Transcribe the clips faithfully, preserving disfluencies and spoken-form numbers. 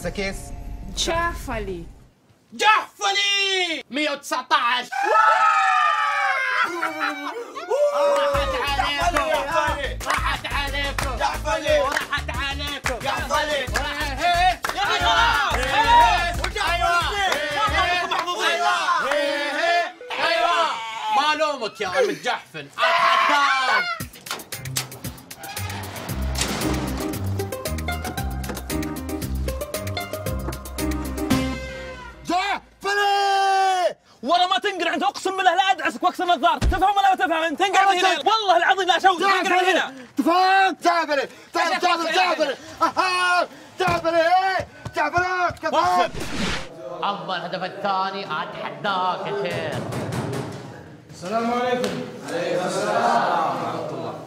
السكيس جعفلي جعفلي مية وتسعطعش راحت عليكم راحت عليكم جعفلي راحت عليكم جعفلي ما لومك يا عم الجحفل اتحداك. والله ما تنقر انت اقسم بالله لا ادعسك واكسر نظارتك، تفهم ولا ما تفهم انت؟ تنقر من هنا والله العظيم لا شوت تنقر من هنا. تفهم؟ جعفلي جعفلي جعفلي جعفلي جعفلي كفاك. اما الهدف الثاني اتحداك يا شيخ. السلام عليكم. عليكم السلام ورحمة الله.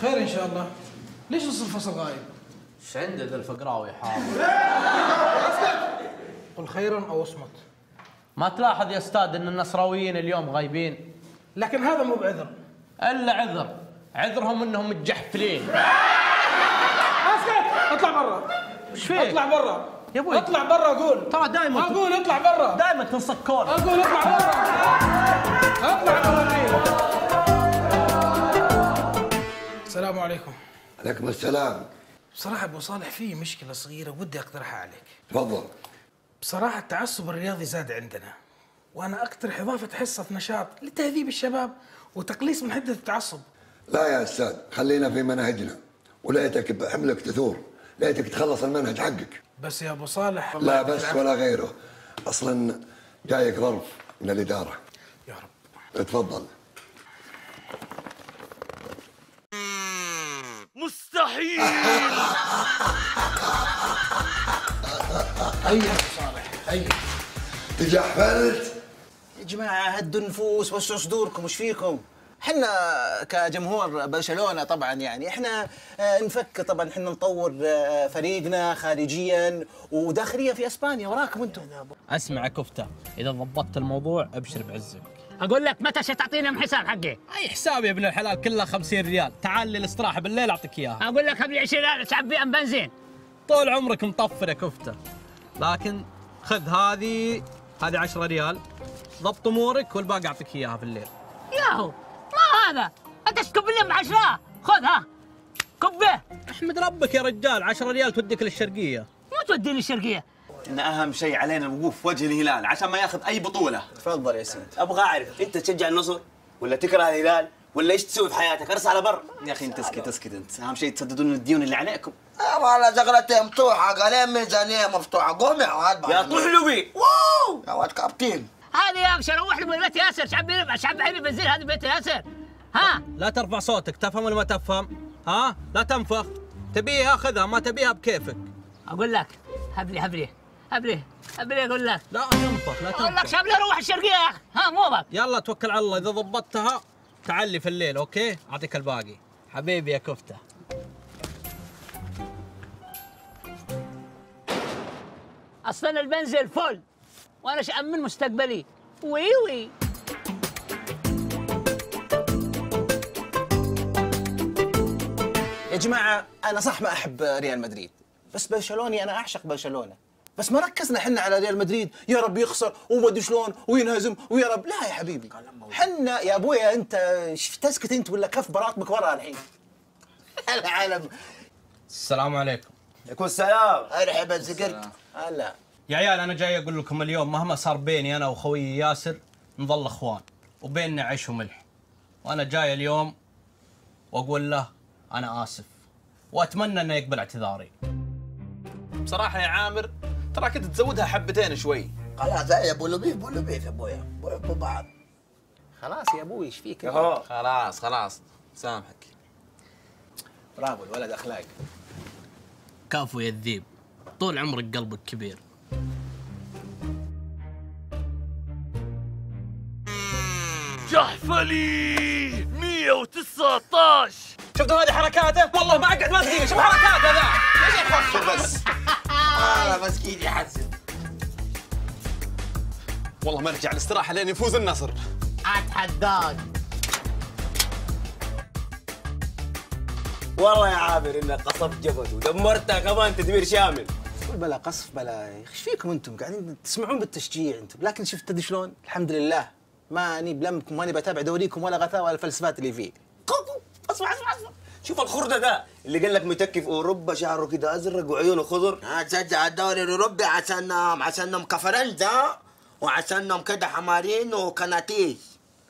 خير ان شاء الله. ليش نص الفصل غايب؟ ايش عنده ذا الفقراوي حاضر؟ قل خيرا او اصمت. ما تلاحظ يا استاذ ان النصراويين اليوم غايبين؟ لكن هذا مو بعذر. الا عذر، عذرهم انهم متجحفلين. اسكت، اطلع برا. وش فيك؟ اطلع برا يا ابوي، اطلع برا اقول. ترى دائما اقول اطلع برا، دائما تنسكون. اقول اطلع برا. اطلع برا. السلام عليكم. عليكم السلام. بصراحة ابو صالح في مشكلة صغيرة ودي اقترحها عليك. تفضل. بصراحة التعصب الرياضي زاد عندنا، وأنا أقترح إضافة حصة نشاط لتهذيب الشباب وتقليص من حدة التعصب. لا يا أستاذ، خلينا في مناهجنا، وليتك بحملك تثور، ليتك تخلص المنهج حقك. بس يا أبو صالح. لا بس العمل ولا غيره، أصلاً جايك ظرف من الإدارة. يا رب. تفضل. مستحيل. أيوه يا صالح أيوه تجحفلت؟ يا جماعة هدوا النفوس وسعوا صدوركم، وش فيكم؟ احنا كجمهور برشلونة طبعا يعني احنا نفكر طبعا احنا نطور فريقنا خارجيا وداخليا في اسبانيا، وراكم انتم. اسمع كفتة، اذا ضبطت الموضوع ابشر بعزك. اقول لك متى تعطينا من حساب حقي؟ اي حساب يا ابن الحلال كله خمسين ريال، تعال لي الاستراحة بالليل اعطيك اياها. اقول لك ابلي عشرين ريال اسحب بيهم بنزين. طول عمرك مطفر يا كفتة، لكن خذ هذه هذه عشرة ريال، ضبط امورك والباقي اعطيك اياها في الليل. ياهو ما هذا؟ انت تسكب لي بعشرة؟ خذها كبه. احمد ربك يا رجال، عشرة ريال توديك للشرقيه. مو توديني الشرقيه. ان اهم شيء علينا الوقوف وجه الهلال عشان ما ياخذ اي بطوله. تفضل يا سيدي. ابغى اعرف انت تشجع النصر ولا تكره الهلال ولا ايش تسوي في حياتك؟ ارس على بر يا اخي. انت اسكت اسكت انت، اهم شيء تسددون الديون اللي عليكم. والله زغلتي مفتوحه، قالين ميزانيه مفتوحه. قوم يا عاد يا طحلبي. واو يا واد كابتن. هذه يا ابشر روح لي بيت ياسر، شعب شعب عيني بنزين، هذه بيت ياسر. ها لا ترفع صوتك، تفهم ولا ما تفهم؟ ها لا تنفخ، تبيها خذها، ما تبيها بكيفك. اقول لك هبلي هبلي هبلي هبلي اقول لك لا تنفخ لا تنفخ. اقول لك شبلي روح الشرقيه يا اخي. ها موضك. يلا توكل على الله، اذا ضبطتها تعلي في الليل. اوكي اعطيك الباقي حبيبي يا كفته. اصلا البنزل فل وانا شامن مستقبلي. وي وي يا جماعه، انا صح ما احب ريال مدريد، بس برشلوني انا اعشق برشلونه. بس ما ركزنا احنا على ريال مدريد، يا رب يخسر وما ادري شلون وينهزم ويا رب. لا يا حبيبي، حنا يا ابويا انت تسكت انت ولا كف براطمك ورا الحين. العالم. السلام عليكم. عليكم السلام. ارحب بسكرك. هلا يا عيال، انا جاي اقول لكم اليوم مهما صار بيني انا وخويي ياسر نظل اخوان، وبيننا عيش وملح. وانا جاي اليوم واقول له انا اسف، واتمنى انه يقبل اعتذاري. بصراحة يا عامر ترى كنت تزودها حبتين شوي. خلاص يا ابو لبيب ابو لبيب يا ابويا ابو بعض. خلاص يا ابوي ايش فيك؟ خلاص خلاص سامحك. برافو الولد اخلاق. كفو يا الذيب، طول عمرك قلبك كبير. جحفلي مية وتسعطعش. شفتوا هذه حركاته؟ والله ما اقعد ما دقيقة، شوف حركاته ذا. ليش يحصل بس؟ والله مسكين يحزن. والله ما ارجع الاستراحة لين يفوز النصر. اتحداك. والله يا عامر انك قصفت جبهته ودمرتها كمان تدمير شامل. بلا قصف بلا ايش فيكم انتم قاعدين تسمعون بالتشجيع انتم، لكن شفت تدري شلون؟ الحمد لله ماني بلمكم ماني بتابع دوريكم ولا غثاء ولا الفلسفات اللي فيه. اسمع اسمع اسمع شوف الخرده ده اللي قال لك متكي في اوروبا شعره كده ازرق وعيونه خضر. ها تشجع الدوري الاوروبي عشانهم عشانهم كفرنجة وعشانهم كده حمارين وكناتيش،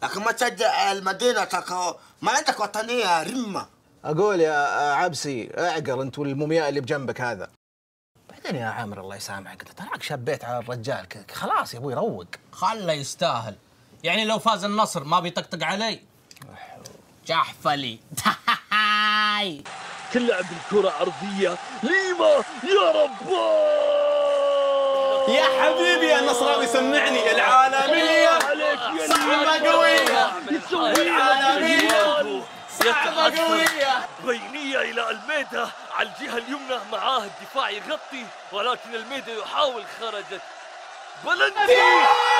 لكن ما تشجع المدينه تكو. ما عندك وطنيه رمه. اقول يا عبسي اعقل انت والمومياء اللي بجنبك هذا. بعدين يا عامر الله يسامحك تراك شبيت على الرجال خلاص يا ابوي روق خله يستاهل، يعني لو فاز النصر ما بيطقطق علي جحفلي. تلعب الكرة عرضية ليما يا ربا يا حبيبي يا نصراوي سمعني. العالمية صعبة قوية العالمية صعبة قوية. بينية إلى الميدة على الجهة اليمنى معاه الدفاع يغطي ولكن الميدة يحاول خرجت بلنتي.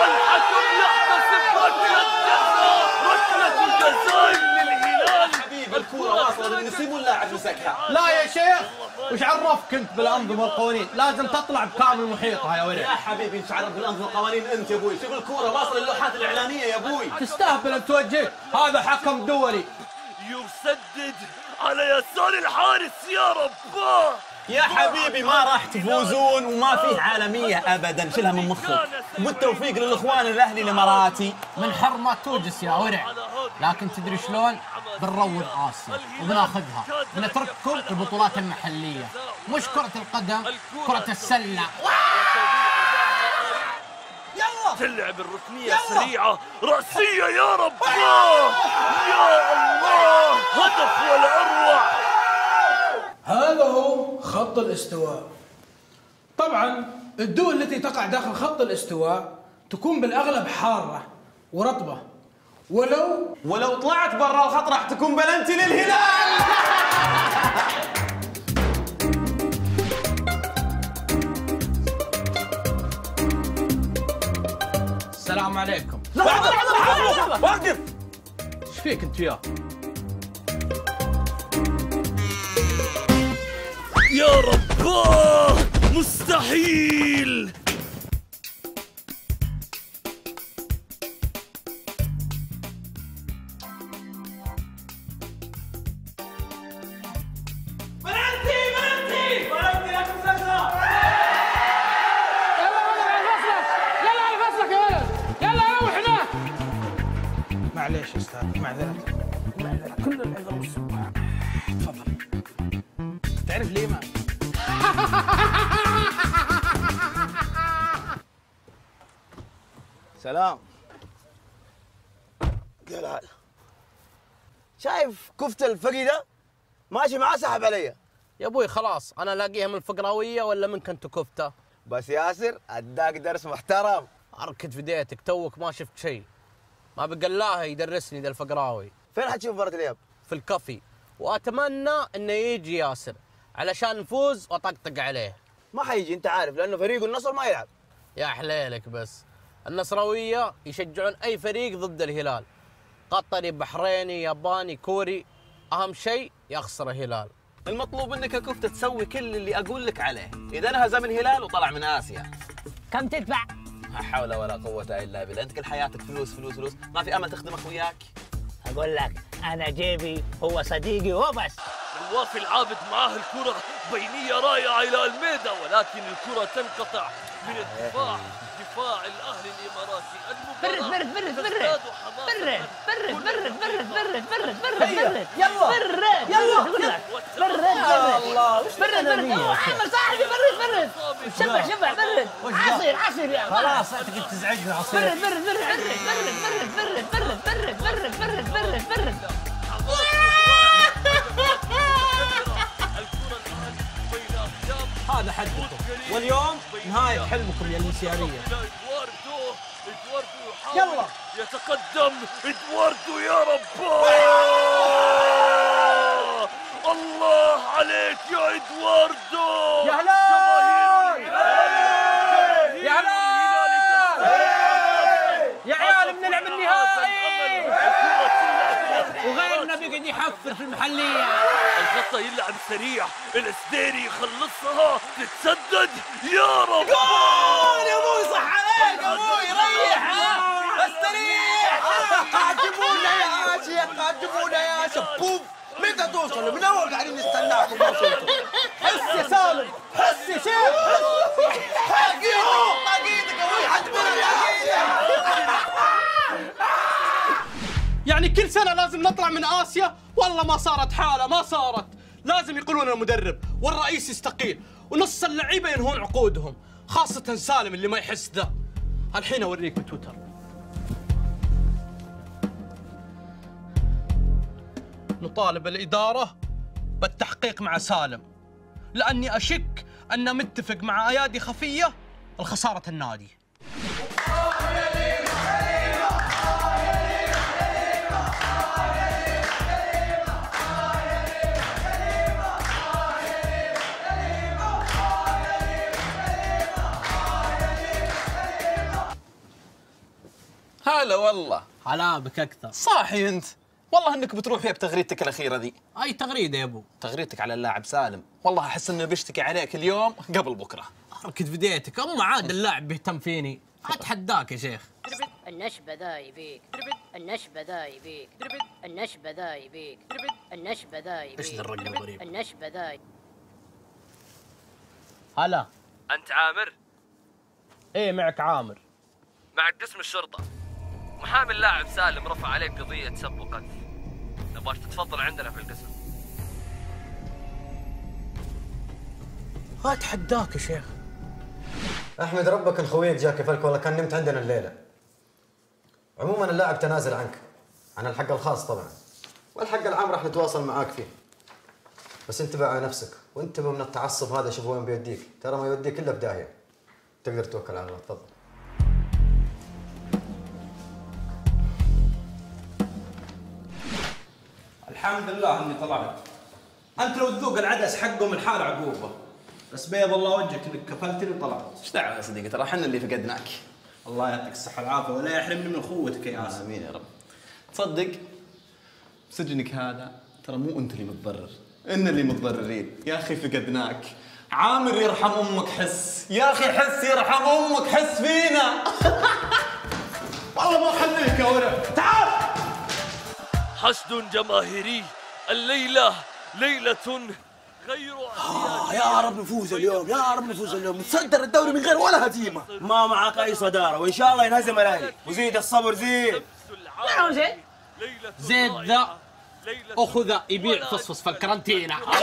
الحكم يحتسب ركلة جزاء ركلة الجزاء للهلال. الكرة واصلة للنصيب واللاعب مسكها. لا يا شيخ وش عرفك انت بالانظمه والقوانين؟ لازم تطلع بكامل محيطها يا ولد. يا حبيبي انت عرفت بالانظمه والقوانين انت يا ابوي. شوف الكرة واصلة للوحات الاعلانيه يا ابوي. تستهبل انت وجهك هذا حكم دولي. يسدد على يسار الحارس يا رباه. يا حبيبي ما راح تفوزون وما فيه عالميه ابدا شيلها من مخك. بالتوفيق للاخوان الاهلي الاماراتي من حرمه توجس يا ورع، لكن تدري شلون؟ بنروض اسيا وبناخذها بنترككم البطولات المحليه مش كره القدم كره السله. يلا تلعب الركنيه سريعه راسيه يا رباه يا الله هدف ولا اروع. هذا هو خط الاستواء. طبعا الدول التي تقع داخل خط الاستواء تكون بالاغلب حاره ورطبه، ولو ولو طلعت برا الخط راح تكون بلنتي للهلال. السلام عليكم. لحظه لحظه وقف. ايش فيك انت وياه؟ يا رباه مستحيل. سلام جلال. شايف كفتة الفقي ده ماشي معاه سحب علي يا ابوي. خلاص انا الاقيها من الفقراويه ولا منك انت كفتة؟ بس ياسر اداك درس محترم. اركد في ديتك توك ما شفت شيء. ما بقلاها يدرسني ذا الفقراوي. فين حتشوف مرة اليوم؟ في الكافي. واتمنى انه يجي ياسر علشان نفوز واطقطق عليه. ما حيجي انت عارف لانه فريق النصر ما يلعب. يا حليلك بس. النصراوية يشجعون أي فريق ضد الهلال، قطري بحريني ياباني كوري، أهم شيء يخسر الهلال. المطلوب منك يا كفتة تسوي كل اللي أقول لك عليه، إذا انهزم من الهلال وطلع من آسيا. كم تدفع؟ لا حول ولا قوة إلا بالله، أنت كل حياتك فلوس فلوس فلوس، ما في أمل تخدم أخوياك. أقول لك أنا جيبي هو صديقي وبس. نواف العابد معاه الكرة بينية رائعة إلى الميدة ولكن الكرة تنقطع من الدفاع. دفاع الاهلي الاماراتي برد برد برد برد برد برد برد برد برد برد برد برد يلا برد يلا برد برد يا الله وش برد برد اوه عامر صاحبي برد برد شبع شبع برد عصير عصير يا خلاص انت قلت تزعجنا عصير برد برد برد برد برد برد برد برد برد برد برد هذا حدكم واليوم نهاية حلمكم يا المسيارية. ادواردو ادواردو يحاول يلا يتقدم ادواردو يا رباه. الله عليك يا ادواردو. يا هلال يا هلال يا عيال بنلعب النهائي وغيرنا بيقعد يحفر في المحلية. الخطة لعب سريع، الاسديري خلصها، تتسدد، يا رب جول يا ابوي، صح عليك يا ابوي، ريح استريح، قاعد تجيبونا يا اجي، قاعد تجيبونا يا شبوب، متى توصلوا؟ من اول قاعدين نستناكم ما وصلتوا. حس يا سالم، حس يا شيخ، حس طاقيتك يا ولد، حتموت يعني كل سنة لازم نطلع من آسيا، والله ما صارت حالة، ما صارت، لازم يقولون المدرب والرئيس يستقيل ونص اللعيبة ينهون عقودهم، خاصة سالم اللي ما يحس ذا. الحين أوريك بتويتر. نطالب الإدارة بالتحقيق مع سالم، لأني أشك أنه متفق مع أيادي خفية لخسارة النادي. هلا والله، هلا بك اكثر. صاحي انت، والله انك بتروح فيها بتغريدتك الاخيره ذي. اي تغريده يا ابو؟ تغريدتك على اللاعب سالم، والله احس انه بيشتكي عليك اليوم قبل بكره. اركد بديتك، اما عاد اللاعب بيهتم فيني، اتحداك يا شيخ. النشبه ذا يبيك، النشبه ذا يبيك، النشبه ذا يبيك، النشبه ذا يبيك. ايش ذا الرقم الغريب؟ النشبه ذا. هلا انت عامر؟ ايه معك عامر. معك قسم الشرطه. محامي اللاعب سالم رفع عليك قضية سب وقذف، نبغاك تتفضل عندنا في القسم. أتحداك يا شيخ. أحمد ربك الخوية جاك يفلك، والله كان نمت عندنا الليلة. عموما اللاعب تنازل عنك، عن الحق الخاص طبعا، والحق العام راح نتواصل معاك فيه. بس انتبه على نفسك، وانتبه من التعصب هذا، شوف وين بيوديك، ترى ما يوديك إلا بداية. تقدر توكل على الله، تفضل. الحمد لله اني طلعت. انت لو تذوق العدس حقهم الحال عقوبه، بس بيض الله وجهك انك كفلتني وطلعت. ايش دعوه يا صديقي، ترى احنا اللي فقدناك. الله يعطيك الصحه والعافيه ولا يحرمني من اخوتك يا ياسر. امين يا رب. تصدق سجنك هذا ترى مو انت اللي متضرر، ان اللي متضررين يا اخي، فقدناك. عامر يرحم امك، حس يا اخي، حس يرحم امك، حس فينا. والله ما اخليك يا ورع، تعال. حشد جماهيري الليلة، ليلة غير عادية. يا رب نفوز اليوم، يا رب نفوز اليوم، نتصدر الدوري من غير ولا هزيمة. ما معك أي صدارة، وإن شاء الله ينهزم الأهلي. وزيد الصبر زيد. نعم زيد. زيد ذا أخو ذا يبيع فصفص في الكرنتينا. أقول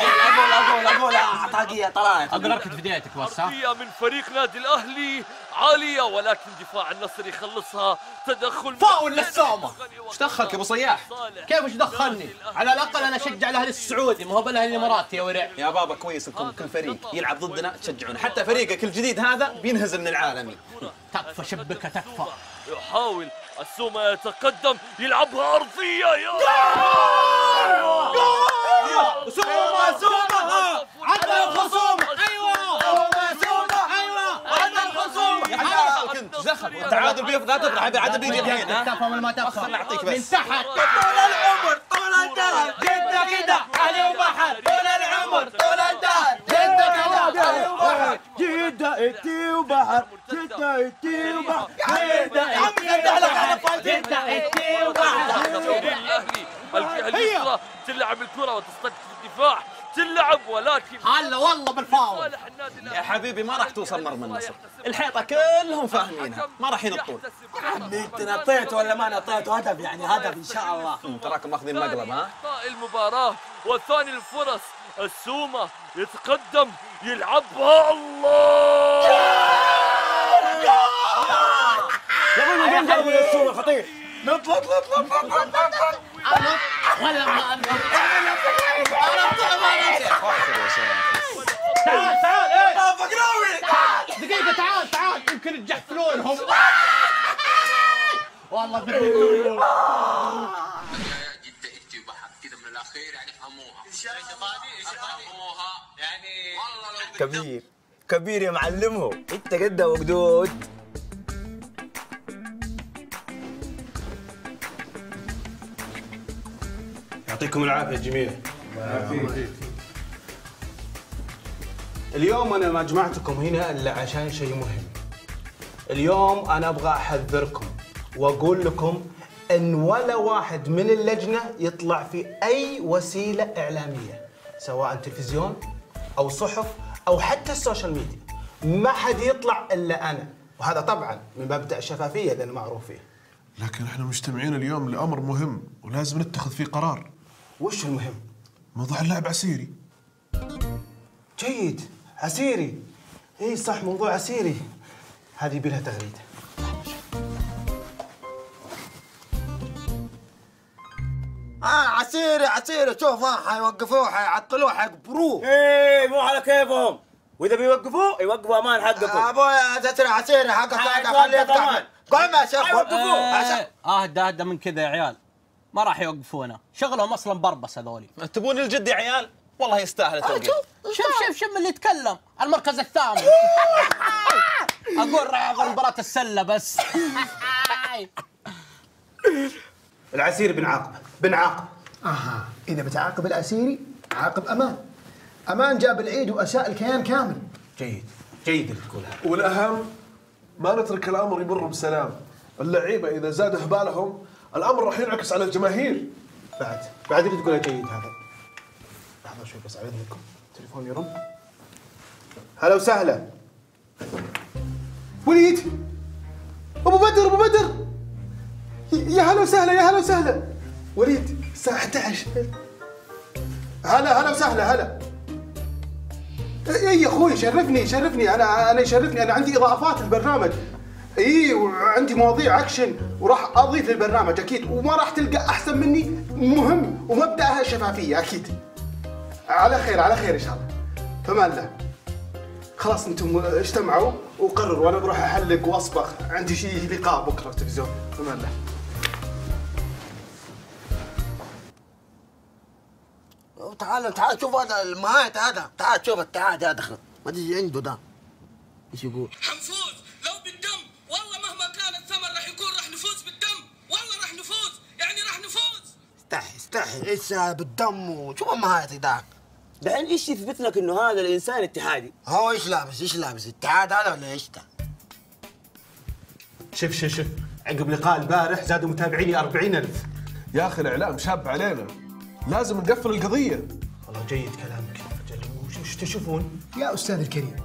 أقول أقول أعطاقية طلعت. أقول أركض بدايتك بس. أرضية من فريق نادي الأهلي عالية، ولكن دفاع النصر يخلصها. تدخل فاول للسامة. ايش دخلك يا ابو صياح؟ كيف ايش دخلني؟ على الاقل انا اشجع الاهلي السعودي، ما هو بالاهلي الاماراتي يا ورع. يا بابا كويس انكم كل فريق يلعب ضدنا تشجعون، حتى فريقك الجديد هذا بينهزم من العالمي. تكفى شبكه تكفى. يحاول السومه، يتقدم، يلعبها ارضيه، يا جول جول، سومه سومه على الخصوم. ايوه التعادل بيفضل، لا تفرح، التعادل بيجي الحين. ها تفهم ما تفهم، نعطيك بس من تحت طول العمر، طول الدهر جدة كده اهلي وبحر، طول العمر طول الدهر جدة كده اهلي وبحر، جدة اتي وبحر، جدة اتي وبحر، جدة اتي وبحر. الاهلي الجهه اليسرى تلعب الكره وتستقطب الدفاع، تلعب ولكن هلا والله بالفاول يا حبيبي، ما راح توصل مرمى النصر، الحيطه كلهم فاهمينها، ما راح ينطون. يا عمي انت نطيت ولا ما نطيت، هدف يعني هدف ان شاء الله. تراكم ماخذين مقلب. ها المباراه والثاني الفرص، السومه يتقدم يلعبها، الله يا ابوي، وين جابوا السومه خطير، نط نط نط نط نط نط ولا ما انت تعال تعال ايه فقراوي، تعال دقيقة، تعال تعال يمكن يتجحفلونهم. والله بالله جدة اتي وبحر كذا من الاخير يعني افهموها ان شاء الله، افهموها يعني والله. كبير كبير يا معلمه، انت قدها وقدود. يعطيكم العافية جميعا. اليوم انا ما جمعتكم هنا الا عشان شيء مهم. اليوم انا ابغى احذركم واقول لكم ان ولا واحد من اللجنه يطلع في اي وسيله اعلاميه، سواء تلفزيون او صحف او حتى السوشيال ميديا. ما حد يطلع الا انا، وهذا طبعا من مبدا الشفافيه اللي انا معروف فيه. لكن احنا مجتمعين اليوم لامر مهم ولازم نتخذ فيه قرار. وش المهم؟ موضوع اللاعب عسيري. جيد، عسيري. اي صح، موضوع عسيري. هذه يبي لها تغريده. اه عسيري عسيري، شوف حيوقفوه حيعطلوه حيقبروه. ايه مو على كيفهم، واذا بيوقفوه يوقفوا امان حقكم. آه ابوي تترى عسيري حقك هذا خليه يقطع. قم يا شيخ وقفوه. اه اهدى اهدى من كذا يا عيال، ما راح يوقفونا، شغلهم اصلا بربس هذولي. تبون الجد يا عيال؟ والله يستاهل التوقيف. شوف شوف شوف اللي يتكلم، المركز الثامن. اقول راح اقول مباراة السلة بس. العسيري بنعاقب بنعاقب. اها، اذا بتعاقب العسيري عاقب امان. امان جاب العيد واساء الكيان كامل. جيد جيد اللي تقوله، والاهم ما نترك الامر يمر بسلام. اللعيبه اذا زاد اهبالهم الامر راح ينعكس على الجماهير. بعد بعد اللي تقوله جيد هذا. لحظه شوي بس على اذنكم، تليفون يرن. هلا وسهلا. وليد ابو بدر ابو بدر، يا هلا وسهلا يا هلا وسهلا. وليد الساعة احد عشر. هلا هلا وسهلا هلا. اي يا اخوي شرفني شرفني، انا انا يشرفني، انا عندي اضافات للبرنامج. اي وعندي مواضيع اكشن وراح اضيف للبرنامج اكيد، وما راح تلقى احسن مني. مهم، ومبداها الشفافية اكيد. على خير على خير ان شاء الله. فمان الله. خلاص انتم اجتمعوا وقرروا، وانا بروح احلق واصبغ، عندي شيء لقاء بكره في التلفزيون. فمان الله. تعال تعال شوف هذا المهايت هذا، تعال شوف التعاد هذا دخل، ما ادري عنده ده ايش يقول. حنفوز لو بالدم، والله مهما كان الثمن راح يكون، راح نفوز بالدم، والله راح نفوز، يعني راح نفوز. استحي استحي، ايش بالدم وشوف المهايت ذاك. دحين ايش يثبت لك انه هذا الانسان اتحادي؟ هو ايش لابس؟ ايش لابس؟ اتحاد هذا ولا ايش ده؟ شوف شوف شوف، عقب لقاء البارح زادوا متابعيني أربعين ألف. يا اخي الاعلام شاب علينا، لازم نقفل القضية. والله جيد كلامك، وش تشوفون؟ يا أستاذ الكريم،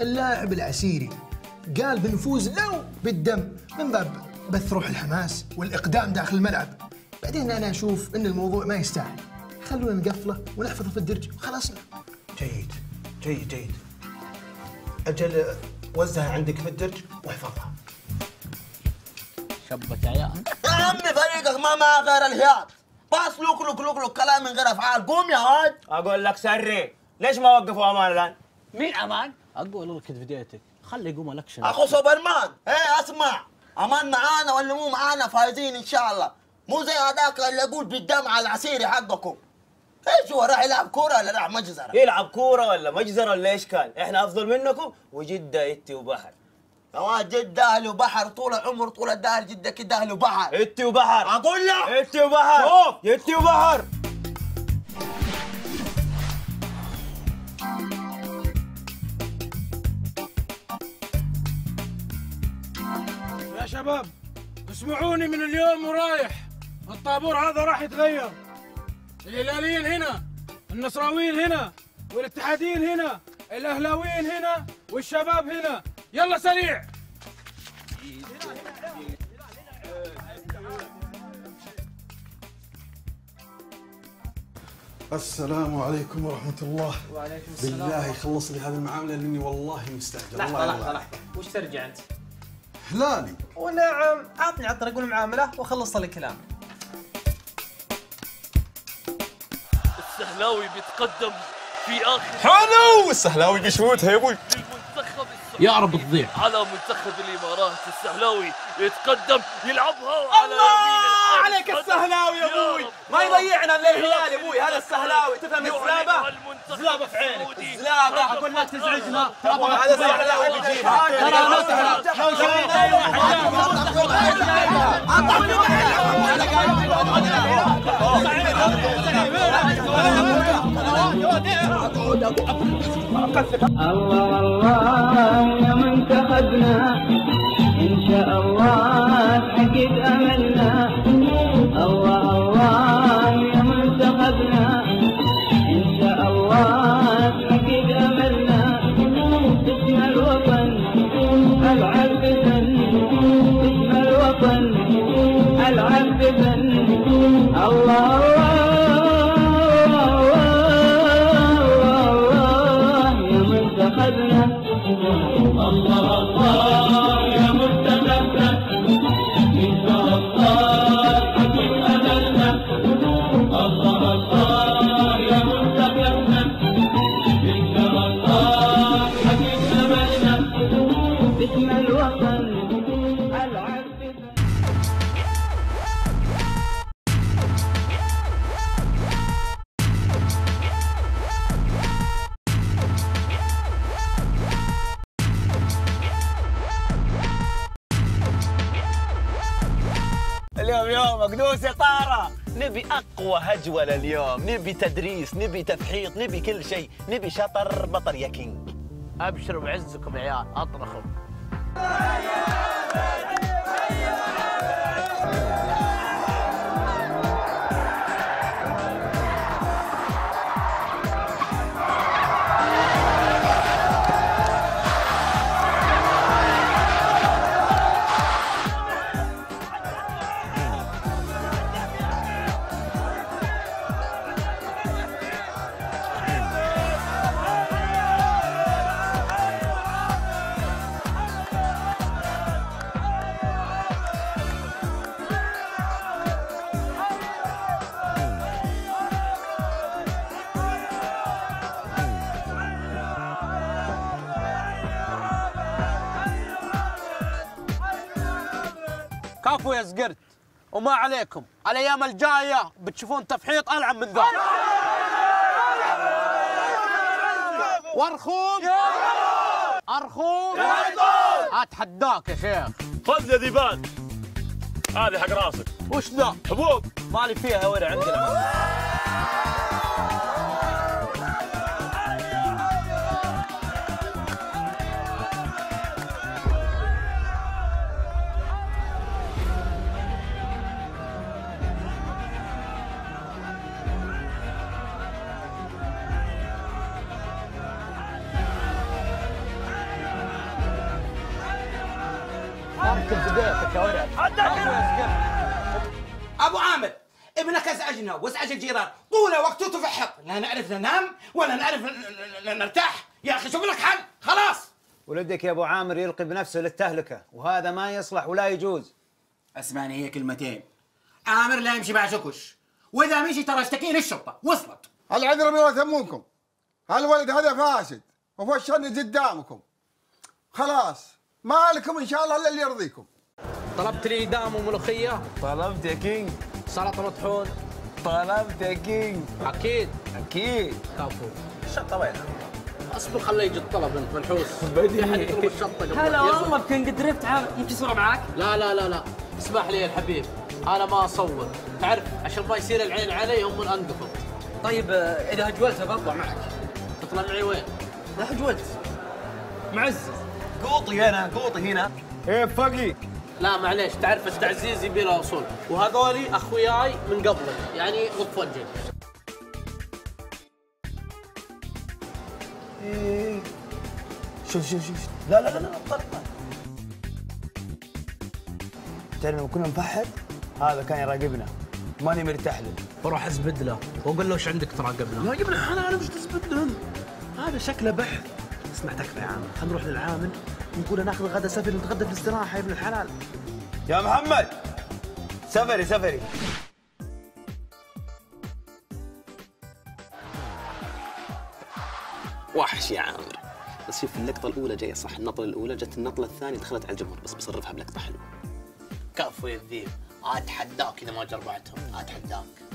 اللاعب العسيري قال بنفوز لو بالدم من باب بث روح الحماس والإقدام داخل الملعب. بعدين أنا أشوف إن الموضوع ما يستاهل، خلونا نقفله ونحفظه في الدرج وخلصنا. جيد جيد جيد. أجل وزعها عندك في الدرج واحفظها. شبك يا عيال. يا عمي فريقك ما معه غير الهياط. بس لوك لوك لوك لوك كلام من غير افعال. قوم يا واد. اقول لك سري، ليش ما وقفوا امان الان؟ مين امان؟ اقول لك كتفديتك، خلي يقوم الاكشن. اخو سوبرمان، ايه اسمع، امان معانا ولا مو معانا فايزين ان شاء الله، مو زي هذاك اللي يقول بالدم على العسيري حقكم. ايش هو راح يلعب كوره ولا راح مجزره؟ يلعب كوره ولا مجزره ولا ايش كان؟ احنا افضل منكم، وجده انت وبحر. يا جدة أهل وبحر طول العمر طول الدهر، جدة كده أهل وبحر. إنت وبحر أقول لك، إنت وبحر. شوف إنت وبحر. يا شباب اسمعوني، من اليوم ورايح الطابور هذا راح يتغير. الهلاليين هنا، النصراويين هنا، والاتحاديين هنا، الأهلاويين هنا، والشباب هنا. يلا سريع. السلام عليكم ورحمة الله. وعليكم السلام. بالله خلص لي هذه المعاملة لأني والله مستعجل. لحظة لحظة لحظة، وش ترجع أنت؟ هلالي. ونعم، عطني على طريق المعاملة وأخلص لك كلامي. السهلاوي بيتقدم في آخر. حلو، السهلاوي بيشوتها يا أبوي. يا رب تضيع. على منتخب الامارات السهلاوي يتقدم يلعبها على يمين الارض. عليك السهلاوي يا ابوي، ما يضيعنا الا الهلال يا ابوي. هذا السهلاوي تفهم الزلابه، زلابه في عينك، زلابه. اقول لك تزعجنا، هذا السهلاوي بيجيبها. الله الله يا من كفدنا إن شاء الله حكيت أملنا الله الله يا من كفدنا إن شاء الله حكيت أملنا اسم الوطن ألعب بفن اسم الوطن ألعب بفن الله الله اليوم يوم مقدوس يا طارة، نبي أقوى هجولة اليوم، نبي تدريس، نبي تفحيط، نبي كل شيء، نبي شطر بطل يا كينج. أبشر بعزكم يا عيال، أطرخوا. كفو يا زقرت وما عليكم، الايام الجايه بتشوفون تفحيط العب من ذا وارخوم ارخوم اتحداك يا شيخ. خذ يا ذيبان هذه حق راسك. وش ذا؟ حبوب مالي فيها ورع عندنا. ابو عامر ابنك ازعجنا وازعج الجيران طول وقته تفحط، لا نعرف ننام ولا نعرف نرتاح. يا اخي شوف لك حل خلاص. ولدك يا ابو عامر يلقي بنفسه للتهلكه وهذا ما يصلح ولا يجوز. اسمعني هي كلمتين، عامر لا يمشي مع شكوش، واذا مشي ترى اشتكي للشرطه. وصلت العذر من وثمونكم. هالولد هذا فاسد وفشلني قدامكم. خلاص ما لكم ان شاء الله الا اللي يرضيكم. طلبت لي دام وملوخيه. طلبت يا كينج. سلطه مطحون. طلبت يا كينج. اكيد اكيد. كفو. الشطه وينها؟ اصبر خليه يجي الطلب انت منحوس. بدي احد يطلب الشطه قبل. هلا والله كينج دريفت عام يمشي صوره معاك؟ لا لا لا لا اسمح لي يا الحبيب انا ما اصور، تعرف عشان ما يصير العين علي هم انقفل. طيب اذا هجولت بطلع معك. تطلع معي وين؟ لا هجولت. معزز. قوطي انا قوطي هنا. ايه فقي. لا معليش تعرف التعزيز يبي له اصول، وهذولي اخوياي من قبل يعني غض وجهي. ايه شوف شوف شوف لا لا لا لا طلع. تعرف لما كنا نفحط هذا كان يراقبنا ماني مرتاح له. بروح ازبد له واقول له ايش عندك تراقبنا؟ يراقبنا انا انا مش تزبد لهم هذا شكله بحث. اسمع تكفى يا عامر خلينا نروح للعامل ونكون ناخذ غدا سفري ونتغدى في الاستراحه يا ابن الحلال. يا محمد سفري سفري. وحش يا عامر. بس شوف اللقطه الاولى جايه صح، النطله الاولى جت، النطله الثانيه دخلت على الجمهور بس بصرفها بلقطه حلوه. كفو يا الذيب اتحداك اذا ما جربعتهم اتحداك.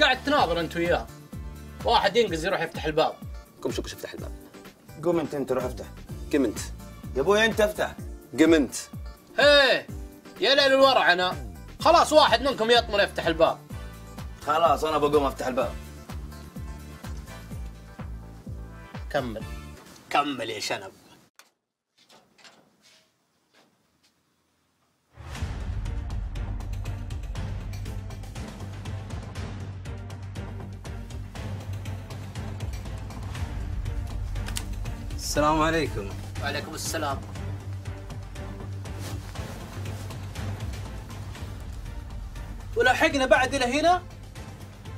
قاعد تناظر انت وياه. واحد ينقز يروح يفتح الباب. قم شوكش افتح الباب. قم انت انت روح افتح. قم انت. يا ابوي انت افتح. قم انت. ايه يا ليل الورع انا. خلاص واحد منكم يطمن يفتح الباب. خلاص انا بقوم افتح الباب. كمل. كمل يا شنب. السلام عليكم. وعليكم السلام. ولحقنا بعد الى هنا؟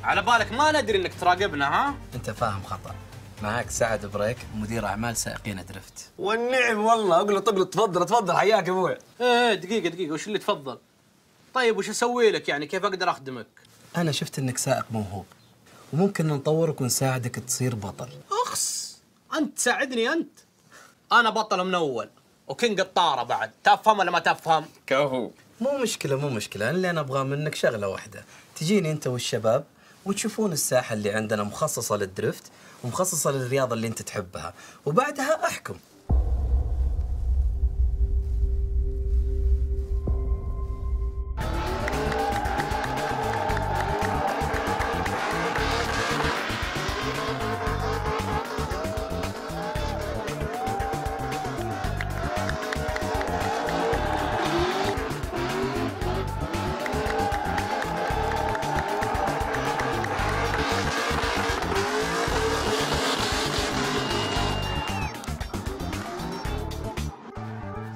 على بالك ما ندري انك تراقبنا ها؟ انت فاهم خطأ. معاك سعد بريك مدير اعمال سائقين درفت. والنعم والله. اقلط اقلط تفضل تفضل حياك يا ابوي. ايه دقيقة دقيقة وش اللي تفضل؟ طيب وش اسوي لك يعني كيف اقدر اخدمك؟ انا شفت انك سائق موهوب وممكن نطورك ونساعدك تصير بطل. اخس أنت تساعدني أنت؟ أنا بطل من أول وكينج الطارة بعد، تفهم ولا ما تفهم؟ كهو مو مشكلة مو مشكلة، اللي أنا أبغاه منك شغلة واحدة، تجيني أنت والشباب وتشوفون الساحة اللي عندنا مخصصة للدريفت ومخصصة للرياضة اللي أنت تحبها، وبعدها أحكم.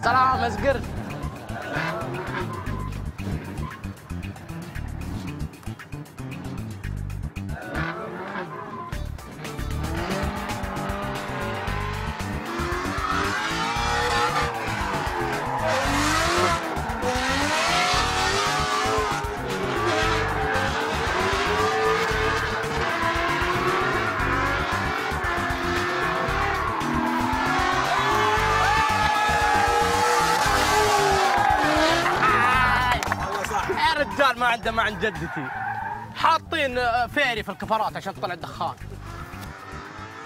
سلام أسقر. ما عنده ما عند جدتي حاطين فيري في الكفرات عشان تطلع الدخان.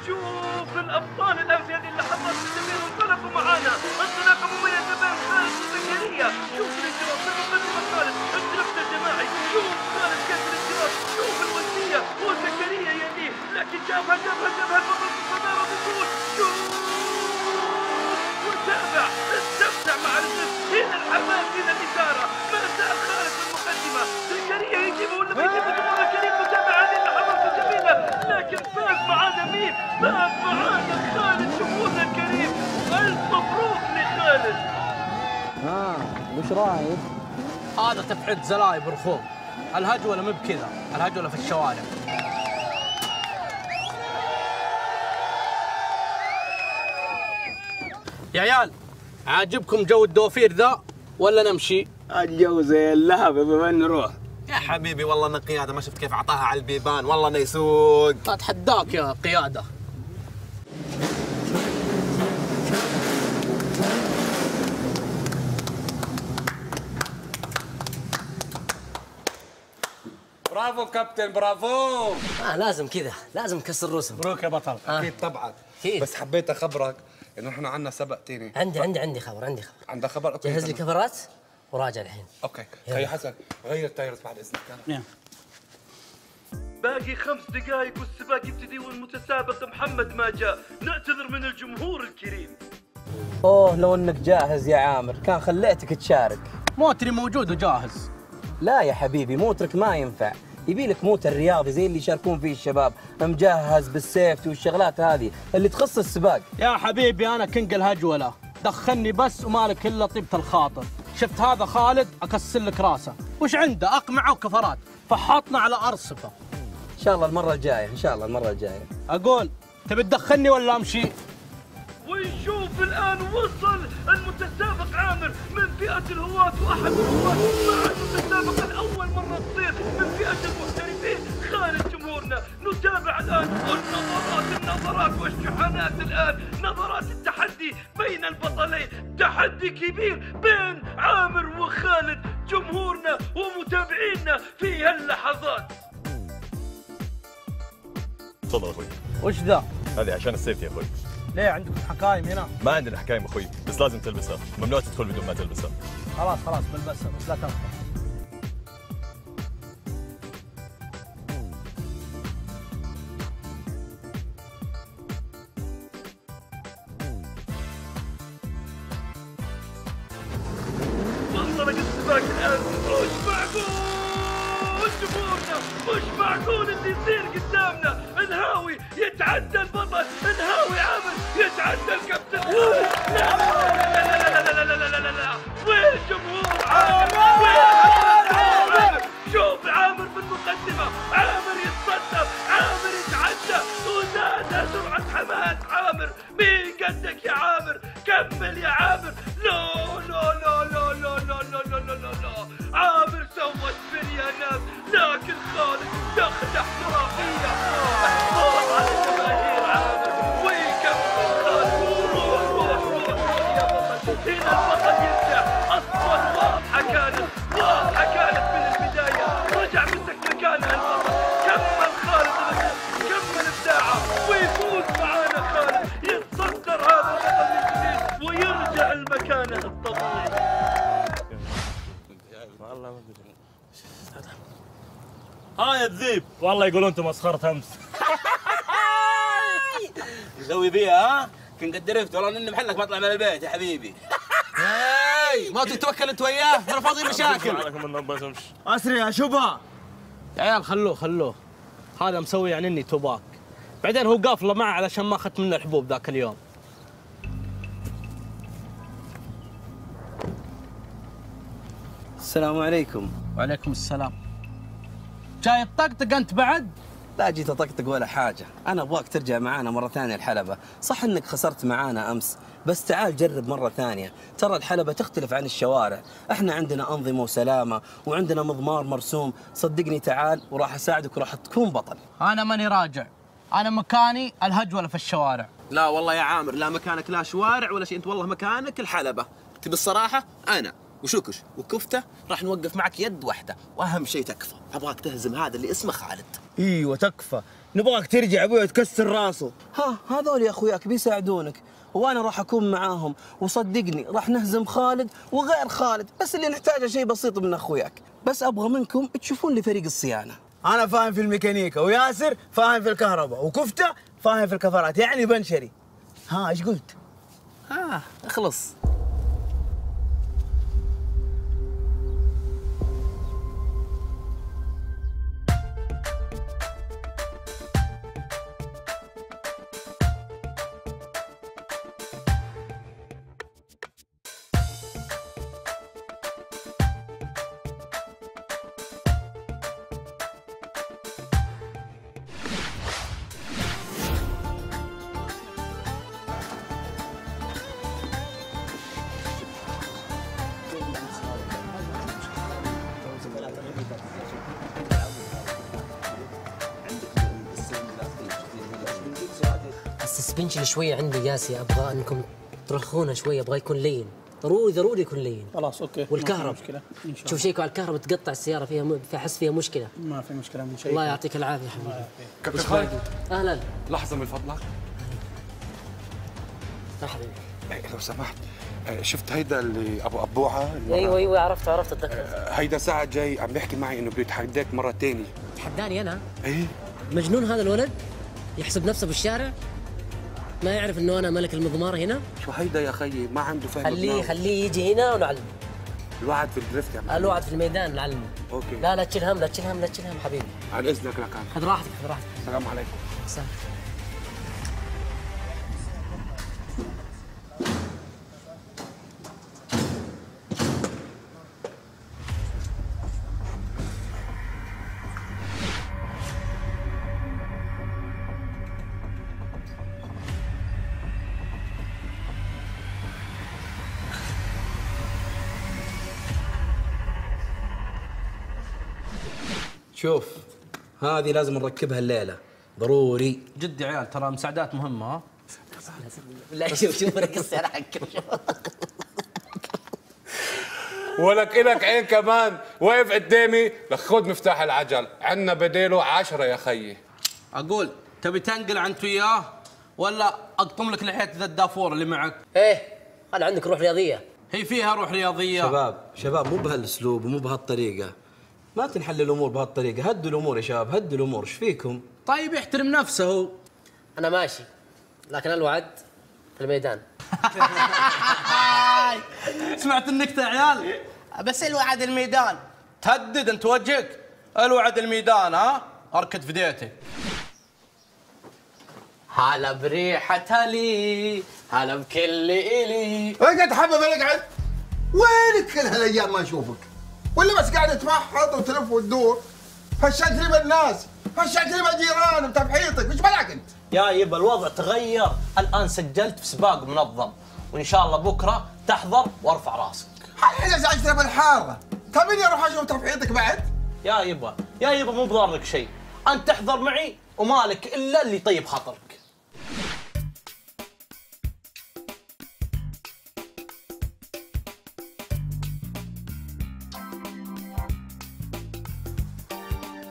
شوف الابطال الامس هذه اللي حطت الجميل وانطلقوا معانا، انطلاقه مميزه بين خالد وزكريا. شوف الانجراف بالمقدمه خالد، الدرفت الجماعي، شوف خالد كسر الجراف، شوف الوديه وزكريا يديه لكن جابها جابها جابها فقط الصداره بطول. شوف وتابع استمتع مع الجسم، هنا الحماس هنا الاثاره، ما زال خالد زكريا يجيبه ولا ما يجيبه تبغى زكريا متابع هذه اللحظات الجميلة لكن فاز معانا مين؟ فاز معانا خالد شموس الكريم وألف مبروك لخالد. ها وش رايك؟ هذا تفعيل زلايب رخوم، الهجولة مو بكذا، الهجولة في الشوارع. يا عيال عاجبكم جو الدوافير ذا ولا نمشي؟ الجو زي اللهب بما نروح يا حبيبي. والله انا قياده ما شفت كيف اعطاها على البيبان، والله انا يسوق. اتحداك يا قياده. برافو كابتن برافو. اه لازم كذا، لازم نكسر رؤوسهم. مبروك يا بطل. آه. اكيد طبعا اكيد. بس حبيت اخبرك انه احنا عندنا سبق تاني. عندي ف... عندي عندي خبر عندي خبر عندك خبر؟ اوكي جهز لي كفرات وراجع الحين. اوكي يا حسن غير التايرز بعد اذنك. نعم. باقي خمس دقائق والسباق يبتدي والمتسابق محمد ما جاء، نعتذر من الجمهور الكريم. اوه لو انك جاهز يا عامر كان خليتك تشارك. موتري موجود وجاهز. لا يا حبيبي موترك ما ينفع، يبي لك موتر رياضي زي اللي يشاركون فيه الشباب، مجهز بالسيفتي والشغلات هذه اللي تخص السباق. يا حبيبي انا كنج الهجوله، دخلني بس ومالك الا طيبه الخاطر. شفت هذا خالد اكسر لك راسه، وش عنده؟ اقمعه وكفرات، فحطنا على ارصفه. ان شاء الله المره الجايه، ان شاء الله المره الجايه. اقول تبي تدخلني ولا امشي؟ ونشوف الان وصل المتسابق عامر من فئه الهواة واحد الهواة مع المتسابق الاول مره تصير من فئه المحترفين خالد جمهورنا. نتابع الان النظرات النظرات والشحنات الان، نظرات التحدي بين البطلين، تحدي كبير بين عامر وخالد جمهورنا ومتابعينا في هاللحظات. تفضل يا اخوي. وش ذا؟ هذه عشان السيفتي يا اخوي. ليه عندكم حكايم هنا؟ ما عندنا حكايم اخوي، بس لازم تلبسها، ممنوع تدخل بدون ما تلبسها. خلاص خلاص بلبسها بس لا تنفع. منظرك السباق الان وش معكم؟ جمهورنا وش معكم اللي يصير قدامنا؟ الهاوي يتعدى البطل، الهاوي عامر يتعدى الكابتن. لا لا لا لا لا لا لا لا لا، وين جمهور عامر؟ وين عامر؟ شوف عامر في المقدمة، عامر يتصدر، عامر يتعدى، وزادها سرعة حماس عامر. مين قدك يا عامر؟ كمل يا عامر. لا لا لا لا لا لا لا لا لا، عامر سوى سبين يا ناس، لكن خالد دخل احترافية. هنا البطل يرجع، اصلا واضحه كانت، واضحه كانت من البدايه، رجع مسك مكانها البطل، كمل خالد الاسد، كمل ابداعه ويفوز معانا خالد، يتصدر هذا البطل من جديد ويرجع لمكانه الطبيعي. والله ما ادري ها يا ذيب، والله يقولون انت مسخره امس. يسوي بيها ها؟ كنت قد درفت والله اني محلك بطلع من البيت يا حبيبي. هاي ما تتوكل انت وياه، انا فاضي مشاكل. اسرع يا شبا يا عيال، خلوه خلوه، هذا مسوي يعني اني توباك. بعدين هو قافله معه علشان ما اخذت منه الحبوب ذاك اليوم. السلام عليكم. وعليكم السلام. جاي تطقطق انت بعد؟ لا جيت اطقطق ولا حاجة، أنا أبغاك ترجع معانا مرة ثانية الحلبة، صح إنك خسرت معانا أمس، بس تعال جرب مرة ثانية، ترى الحلبة تختلف عن الشوارع، إحنا عندنا أنظمة وسلامة، وعندنا مضمار مرسوم، صدقني تعال وراح أساعدك وراح تكون بطل. أنا ماني راجع، أنا مكاني الهجولة في الشوارع. لا والله يا عامر، لا مكانك لا شوارع ولا شيء، أنت والله مكانك الحلبة، تبي الصراحة أنا وشوكش وكفتة راح نوقف معك يد واحدة، وأهم شيء تكفى، أبغاك تهزم هذا اللي اسمه خالد. ايوه تكفى، نبغاك ترجع ابوي تكسر راسه. ها هذول يا اخوياك بيساعدونك وانا راح اكون معاهم، وصدقني راح نهزم خالد وغير خالد، بس اللي نحتاجه شيء بسيط من اخوياك، بس ابغى منكم تشوفون لي فريق الصيانه. انا فاهم في الميكانيكا، وياسر فاهم في الكهرباء، وكفته فاهم في الكفرات، يعني بنشري. ها ايش قلت؟ ها اخلص. السسبنشن شويه عندي قاسي، ابغى انكم ترخونه شويه، ابغى يكون لين، ضروري ضروري يكون لين. خلاص اوكي. والكهرب شوف شيكوا على الكهرب، تقطع السياره فيها، احس فيها مشكله. ما في مشكله من شيء. الله يعطيك العافيه يا حبيبي. كابتن خالد اهلا. لحظه من فضلك. مرحبا بك. لو سمحت، شفت هيدا اللي ابو ابوعه؟ ايوه ايوه عرفت عرفت اتذكر. هيدا ساعه جاي عم يحكي معي انه بده يتحداك مره ثانيه. تحداني انا؟ ايه مجنون هذا الولد، يحسب نفسه بالشارع، ما يعرف انه انا ملك المضمار هنا؟ شو هيدا يا خيي، ما عنده فهم. خليه خليه يجي هنا ونعلمه. الوعد في الدريفت يا معلم. الوعد في الميدان نعلمه. اوكي. لا لا تشيل هم، لا تشيل هم، لا تشيل هم حبيبي. عن اذنك لك عم. خذ راحتك خذ راحتك. السلام عليكم. السلام. شوف هذه لازم نركبها الليله ضروري. جد يا عيال، ترى مساعدات مهمه. ها لا شوف شوف لك السياره حقك ولك الك عين كمان، واقف قدامي. لك خذ مفتاح العجل، عندنا بديله عشرة يا خيي. اقول تبي تنقلع انت وياه ولا اقطم لك لحيه ذا الدافور اللي معك؟ ايه انا عندك روح رياضيه. هي فيها روح رياضيه. شباب شباب مو بهالاسلوب ومو بهالطريقه، ما تنحل الامور بهالطريقه، هدوا الامور يا شباب، هدوا الامور، ايش فيكم؟ طيب يحترم نفسه هو. انا ماشي لكن الوعد في الميدان. سمعت النكته يا عيال؟ بس الوعد الميدان تهدد انت وجهك؟ الوعد الميدان ها؟ اركد فديتي. هلا بريحة لي، هلا بكل إلي. اقعد حبيبي اقعد. وينك كل هالايام ما اشوفك؟ ولا بس قاعد تفحط وتلف وتدور؟ فشلت لي بالناس، فشلت لي بالجيران بتفحيطك، ايش بلاك انت؟ يا يبا الوضع تغير، الان سجلت في سباق منظم، وان شاء الله بكره تحضر وارفع راسك. الحين ازعجتنا بالحاره، تبيني اروح اشوف تفحيطك بعد؟ يا يبا، يا يبا مو بضارك شيء، انت تحضر معي ومالك الا اللي طيب خاطرك.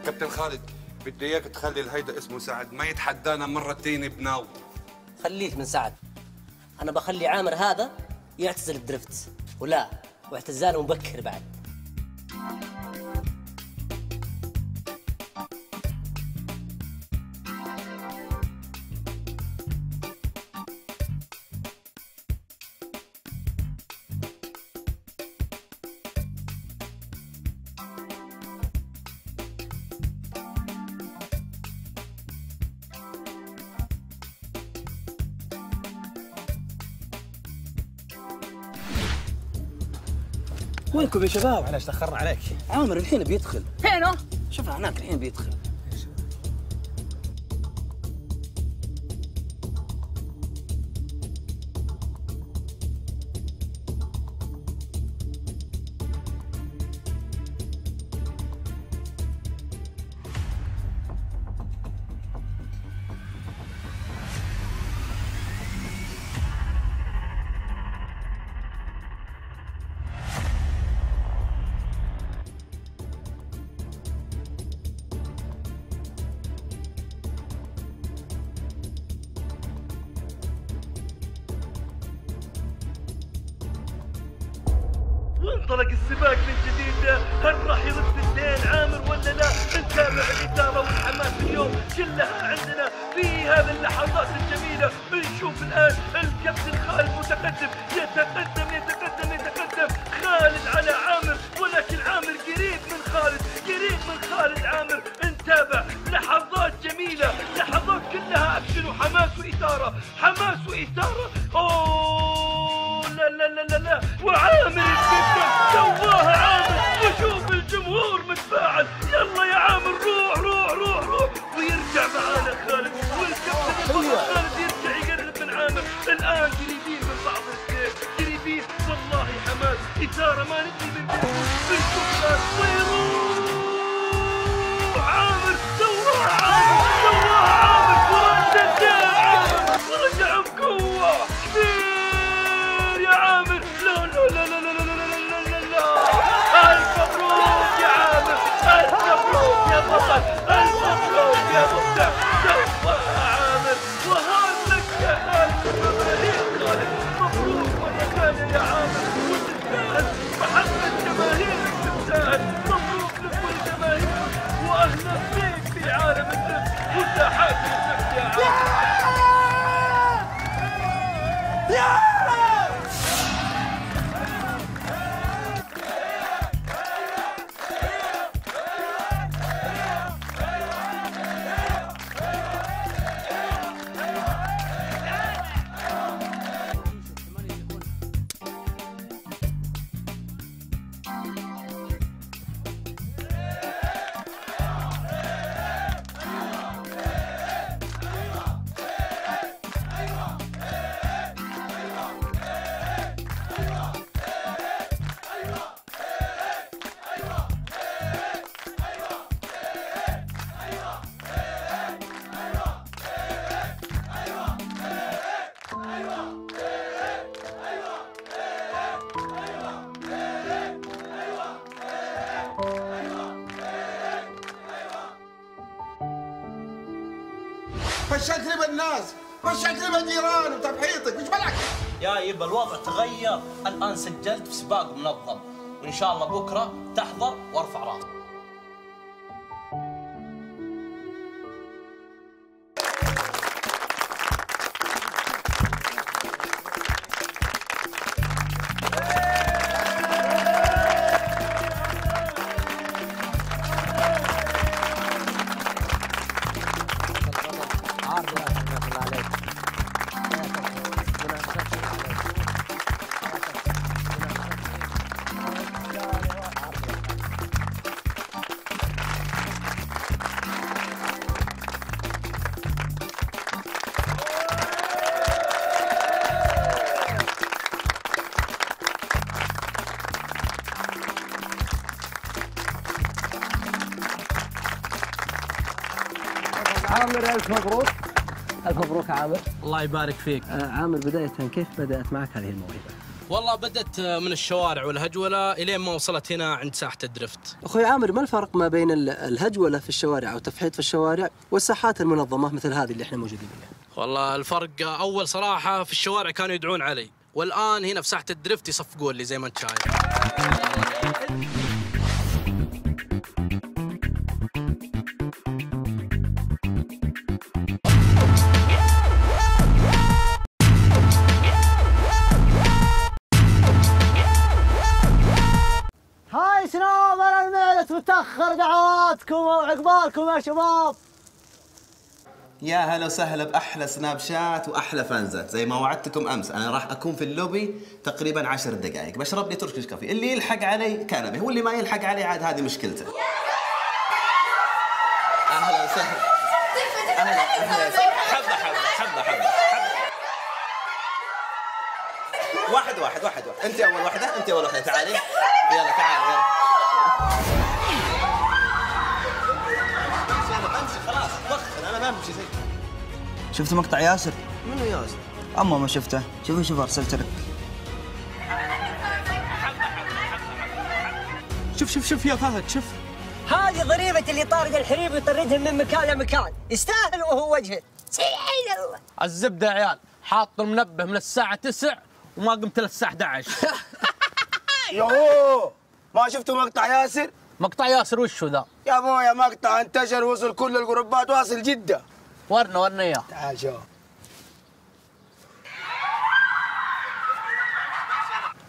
كابتن خالد بدي اياك تخلي الهيدا اسمه سعد ما يتحدانا مرتين بناو. خليك من سعد، انا بخلي عامر هذا يعتزل الدرفت، ولا واعتزاله مبكر بعد. وينكم يا شباب؟ معلش تاخرنا عليك. عامر الحين بيدخل. فينه؟ شوف هناك الحين بيدخل. انطلق السباق من جديد، هل راح يرد اثنين عامر ولا لا؟ نتابع الاثاره والحماس اليوم كلها عندنا في هذه اللحظات الجميله، بنشوف الان الكابتن خالد متقدم، يتقدم يتقدم يتقدم خالد على عامر، ولكن عامر قريب من خالد، قريب من خالد عامر. نتابع لحظات جميله، لحظات كلها اكشن وحماس واثاره، حماس واثاره. اوه لا لا لا لا, لا. وعامر سواها عامر، وشوف الجمهور متفاعل. يلا يا عامر روح روح روح روح. ويرجع معانا خالد، والكابتن خالد يرجع يقرب من عامر. الان قريبين من بعض الشيء، قريبين والله، حماس اثاره ما ندري من فين. بنشوف خالد ويروح عامر، سواها عامر سواها عامر، ورجع عامر ورجع بقوه كبير يا عامر. لا لا لا لا فقط المطلوب يا مبدع، سواها عامر وهان لك يا خالد. مبروك خالد، مبروك وهنا يا عامر، وتستاهل محبة جماهيرك، تستاهل. مبروك لك ولجماهيرك، واهلا بك في عالم الدرس وساحات الدرس يا عامر. فشكلي بالناس، فشكلي بالجيران وتفحيطك، وش بلعك؟ يا يبا الوضع تغير، الآن سجلت في سباق منظم، وإن شاء الله بكرة تحضر وارفع راسك. عامر ألف مبروك. ألف مبروك عامر. الله يبارك فيك. عامر بداية كيف بدأت معك هذه الموهبة؟ والله بدأت من الشوارع والهجولة إلين ما وصلت هنا عند ساحة الدرفت. أخوي عامر، ما الفرق ما بين الهجولة في الشوارع أو تفحيط في الشوارع والساحات المنظمة مثل هذه اللي احنا موجودين فيها؟ والله الفرق أول صراحة في الشوارع كانوا يدعون علي، والآن هنا في ساحة الدرفت يصفقون لي زي ما أنت شايف. متأخر دعواتكم وعقبالكم يا شباب. يا هلا وسهلا بأحلى سناب شات وأحلى فانزات، زي ما وعدتكم أمس أنا راح أكون في اللوبي تقريبا عشر دقائق، بشرب لي تركي كافي، اللي يلحق علي كنبي، واللي ما يلحق علي عاد هذه مشكلته. أهلا وسهلا. أهلا أهلا. حبة حبة حبة حبة. واحد واحد واحد واحد. أنت أول واحدة، أنت أول واحدة، تعالي. يلا تعالي يلا. شفت مقطع ياسر؟ منو ياسر؟ أما ما شفته، شوفي شوف أرسلت لك. شوف شوف شوف يا فهد شوف. هذه ضريبة اللي طارد الحريم ويطردهم من مكان لمكان، يستاهل وهو وجهه. سبحان الله. الزبدة يا عيال، حاط المنبه من الساعة تسعة وما قمت للساعة أحد عشر. يوه ما شفتوا مقطع ياسر؟ مقطع ياسر وشو ذا؟ يا ابويا مقطع انتشر وصل كل الجروبات واصل جدة. ورنا ورنا اياه. تعال شوف.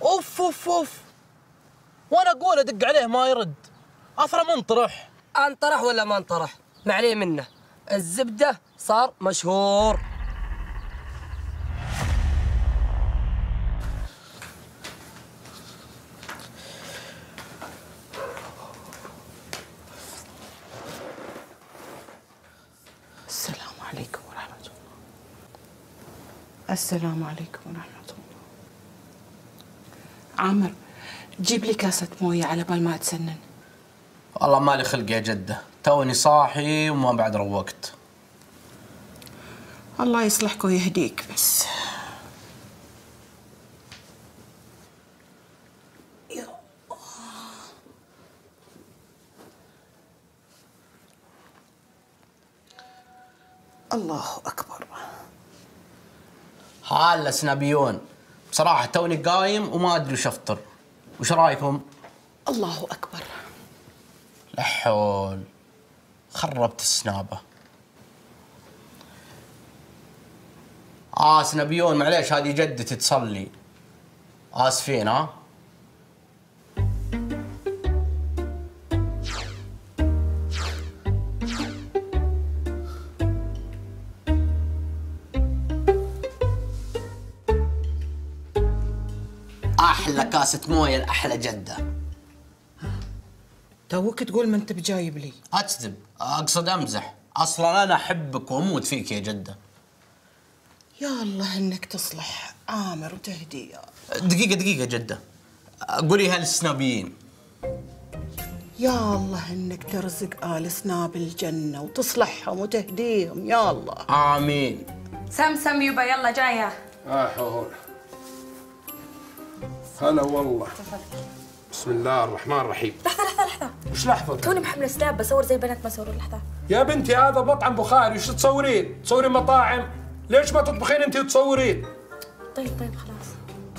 اوف اوف اوف. وانا اقول ادق عليه ما يرد. افرى منطرح. انطرح ولا ما انطرح؟ ما عليه منه. الزبدة صار مشهور. السلام عليكم ورحمة الله. عامر جيب لي كاسة موية على بال ما اتسنن. والله مالي خلق يا جدة، توني صاحي وما بعد روقت. الله يصلحك ويهديك بس. الله أكبر. هلا سنابيون، بصراحة توني قايم وما أدري وش أفطر، وش رأيكم؟ الله أكبر. لحول، خربت السنابة. آه سنابيون معليش، هذه جدتي تصلي. آسفين. ها؟ أحلى كاسة موية لأحلى جدة. توك تقول ما أنت بجايب لي. أكذب، أقصد أمزح، أصلاً أنا أحبك وأموت فيك يا جدة. يا الله إنك تصلح عامر وتهدي. دقيقة دقيقة جدة، قولي هالسنابيين. يا الله إنك ترزق آل سناب الجنة وتصلحهم وتهديهم يا الله. آمين. سمسم يبا يلا جاية. آه هلا والله. بسم الله الرحمن الرحيم. لحظة لحظة لحظة، وش لحظتك؟ كوني محمله سناب بصور زي بنات ما صوروا لحظه. يا بنتي هذا مطعم بخاري، وش تصورين؟ تصورين مطاعم؟ ليش ما تطبخين انت وتصورين؟ طيب طيب خلاص.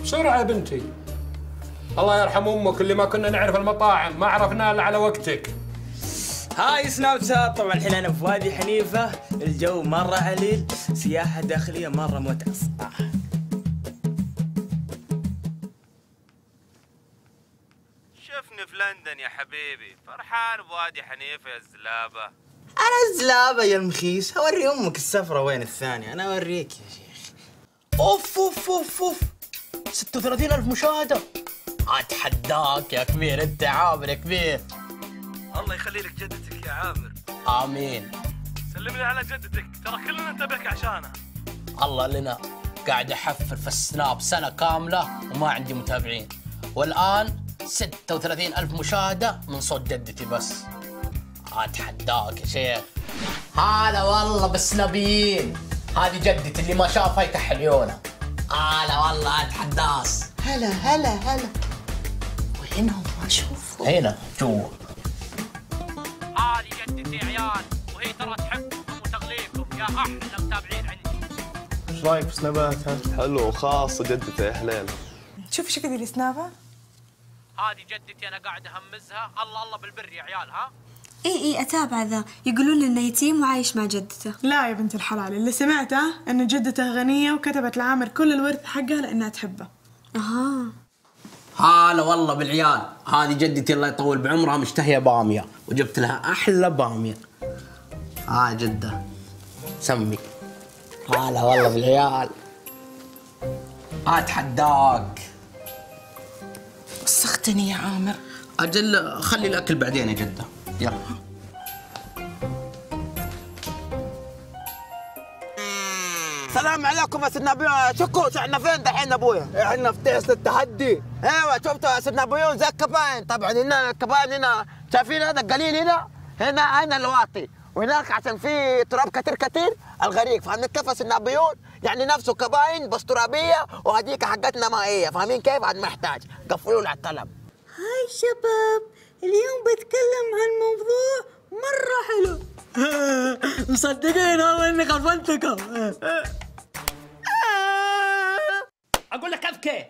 بسرعه يا بنتي. الله يرحم امك اللي ما كنا نعرف المطاعم، ما عرفناها الا على وقتك. هاي سناب شات. طبعا الحين انا في وادي حنيفه، الجو مره عليل، سياحه داخليه مره متعه. شفني في لندن يا حبيبي، فرحان بوادي حنيفه يا الزلابه. انا الزلابه يا المخيس، اوري امك السفره وين الثانيه، انا اوريك يا شيخ. اوف اوف اوف اوف، ستة وثلاثين ألف مشاهده. اتحداك يا كبير، انت عامر يا كبير. الله يخلي لك جدتك يا عامر. امين. سلم لي على جدتك، ترى كلنا ننتبهك عشانها. الله لنا، قاعد احفر في السناب سنه كامله وما عندي متابعين، والان ستة وثلاثين ألف مشاهده من صوت جدتي بس. اتحداك يا شيخ. هلا والله بالسنابيين، هذه جدتي اللي ما شافها يكحل عيونه. هلا والله اتحداس. هلا هلا هلا. وينهم ما اشوفهم؟ هنا جوا. هذه جدتي عيال، وهي ترى تحبكم وتغليكم يا احلى متابعين عندي. ايش رايك في سناباتها؟ حلو، وخاصه جدتي يا حليل. شوف ايش كذي سنابها؟ هذه جدتي انا قاعد اهمزها، الله الله بالبر يا عيال. ها؟ اي اي اتابع ذا، يقولون لي انه يتيم وعايش مع جدته. لا يا بنت الحلال، اللي سمعته ان جدته غنيه وكتبت لعامر كل الورث حقها لانها تحبه. اها. هلا والله بالعيال، هذه جدتي الله يطول بعمرها مشتهيه باميه، وجبت لها احلى باميه. ها جده سمي. هلا والله بالعيال. اتحداك. وسختني يا عامر. اجل خلي الاكل بعدين يا جده، يلا. السلام عليكم يا سنابيون. شكوش احنا فين دحين ابويا؟ احنا في تيست التحدي. ايوه شفتوا يا سنابيون زي الكباين، طبعا هنا الكباين هنا شايفين هذا القليل هنا، هنا هنا الواطي، وهناك عشان في تراب كثير كثير الغريق، فاهمين كيف يا سنابيون؟ يعني نفسه كباين بس ترابيه، وهذيك حقتنا مائيه، فاهمين كيف؟ عاد ما يحتاج، قفلوا لي على الطلب. هاي شباب، اليوم بتكلم عن موضوع مره حلو. مصدقين والله اني غفلتكم. اقول لك ابكي،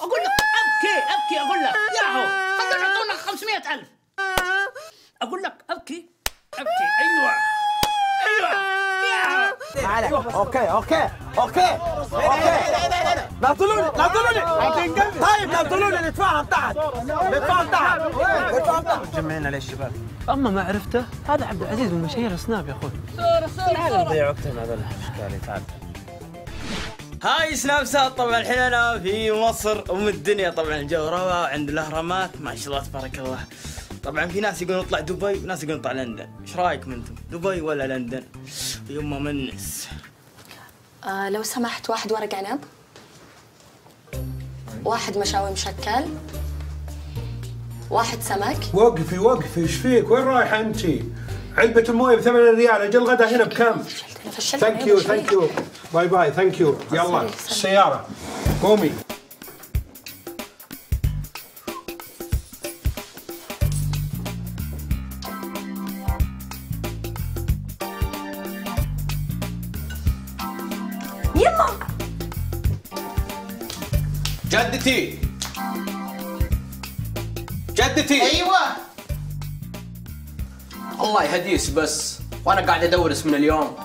اقول لك ابكي ابكي، اقول لك ياهو خلونا يعطونا خمسمائة ألف. اقول لك ابكي ابكي. ايوه ايوه تعال. اوكي اوكي اوكي اوكي. نطلوني نطلوني. طيب نطلوني نتفاهم تحت، نتفاهم تحت نتفاهم تحت. متجمعين عليه الشباب. اما ما عرفته هذا عبد العزيز من مشاهير سناب يا اخوي. صوره صوره. تعال نضيع وقتنا هذول الاشكالي. تعال. هاي سناب شات. طبعا الحين انا في مصر ام الدنيا، طبعا الجو روعه عند الاهرامات ما شاء الله تبارك الله. طبعا في ناس يقولون اطلع دبي وناس يقولون اطلع لندن، ايش رايكم انتم؟ دبي ولا لندن؟ يما منس. آه لو سمحت، واحد ورق عنب، واحد مشاوي مشكل، واحد سمك. وقفي وقفي، ايش فيك؟ وين رايحه انت؟ علبة المويه بثمن ريال، اجل الغداء هنا بكم؟ فشلت. ثانك يو ثانك يو، باي باي ثانك يو. يلا السيارة، قومي. يلا جدتي جدتي. ايوه الله يهديس، بس وانا قاعد ادورس من اليوم.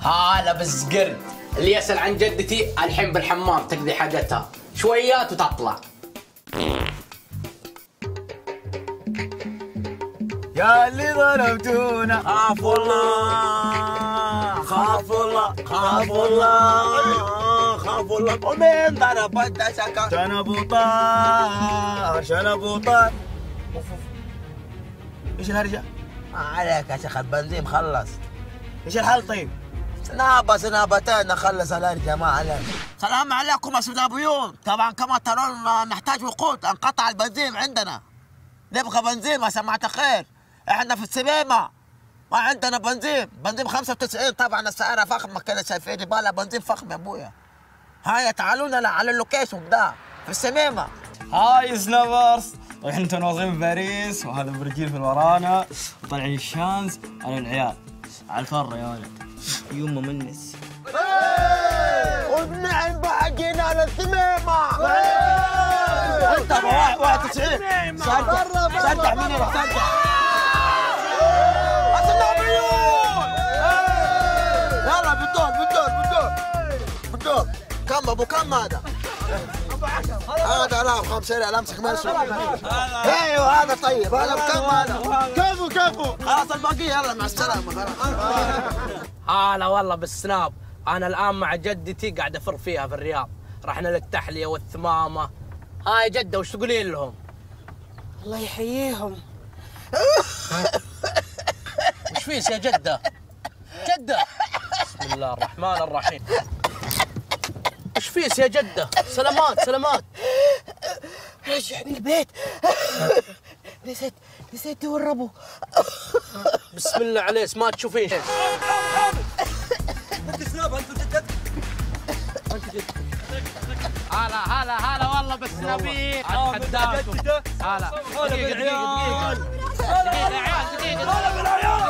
هلا بالزقرد اللي يسال عن جدتي الحين بالحمام تقضي حاجتها شويات وتطلع. يا اللي ظلمتونا خاف الله خاف الله خاف الله خاف الله، ومن ضرب الدشكة شنبوطار شنبوطار. ايش الهرجة؟ ما عليك يا شيخ البنزين خلص. ايش الحل طيب؟ سنابة سنابتين نخلص الهرجة ما عليك. السلام عليكم يا سنابيون. طبعا كما ترون نحتاج وقود، انقطع البنزين عندنا، نبغى بنزين. ما سمعت خير، احنا في السبيمة ما عندنا بنزين. بنزين خمسة وتسعين. طبعا السعارة فخمة كذا شايفين بالها، بنزين فخم يا ابويا. هاي تعالوا لنا على اللوكيشن ده في السميمة. هاي سنابرز، طبعا احنا تونا واصلين من باريس وهذا برجيل في ورانا وطالعين الشانز. انا العيال على الفر يا ولد يما منس وبنعم باقيين على التميمه. انت واحد وتسعين صدع مين اللي صدع كم ابو كم هذا؟ ابو عشرة هذا لا بخمسة ريال امسك منسوب. ايوه هذا طيب هذا بكم هذا؟ كفو كفو خلاص الباقي يلا مع السلامة خلاص. هلا والله بالسناب انا الان مع جدتي قاعد افر فيها في الرياض، رحنا للتحلية والثمامة. هاي جدة وش تقولين لهم؟ الله يحييهم. وش فيك يا جدة؟ جدة بسم الله الرحمن الرحيم. ايش فيك يا جدة؟ سلامات سلامات. رجعني البيت. نسيت نسيت توربه. بسم الله عليك ما تشوفين. انت سناب انت جدتك. انت جدتك. هلا هلا هلا والله بالسنابين. اتحداكم. هلا دقيقة دقيقة دقيقة. دقيقة يا عيال دقيقة. هلا بالعيال.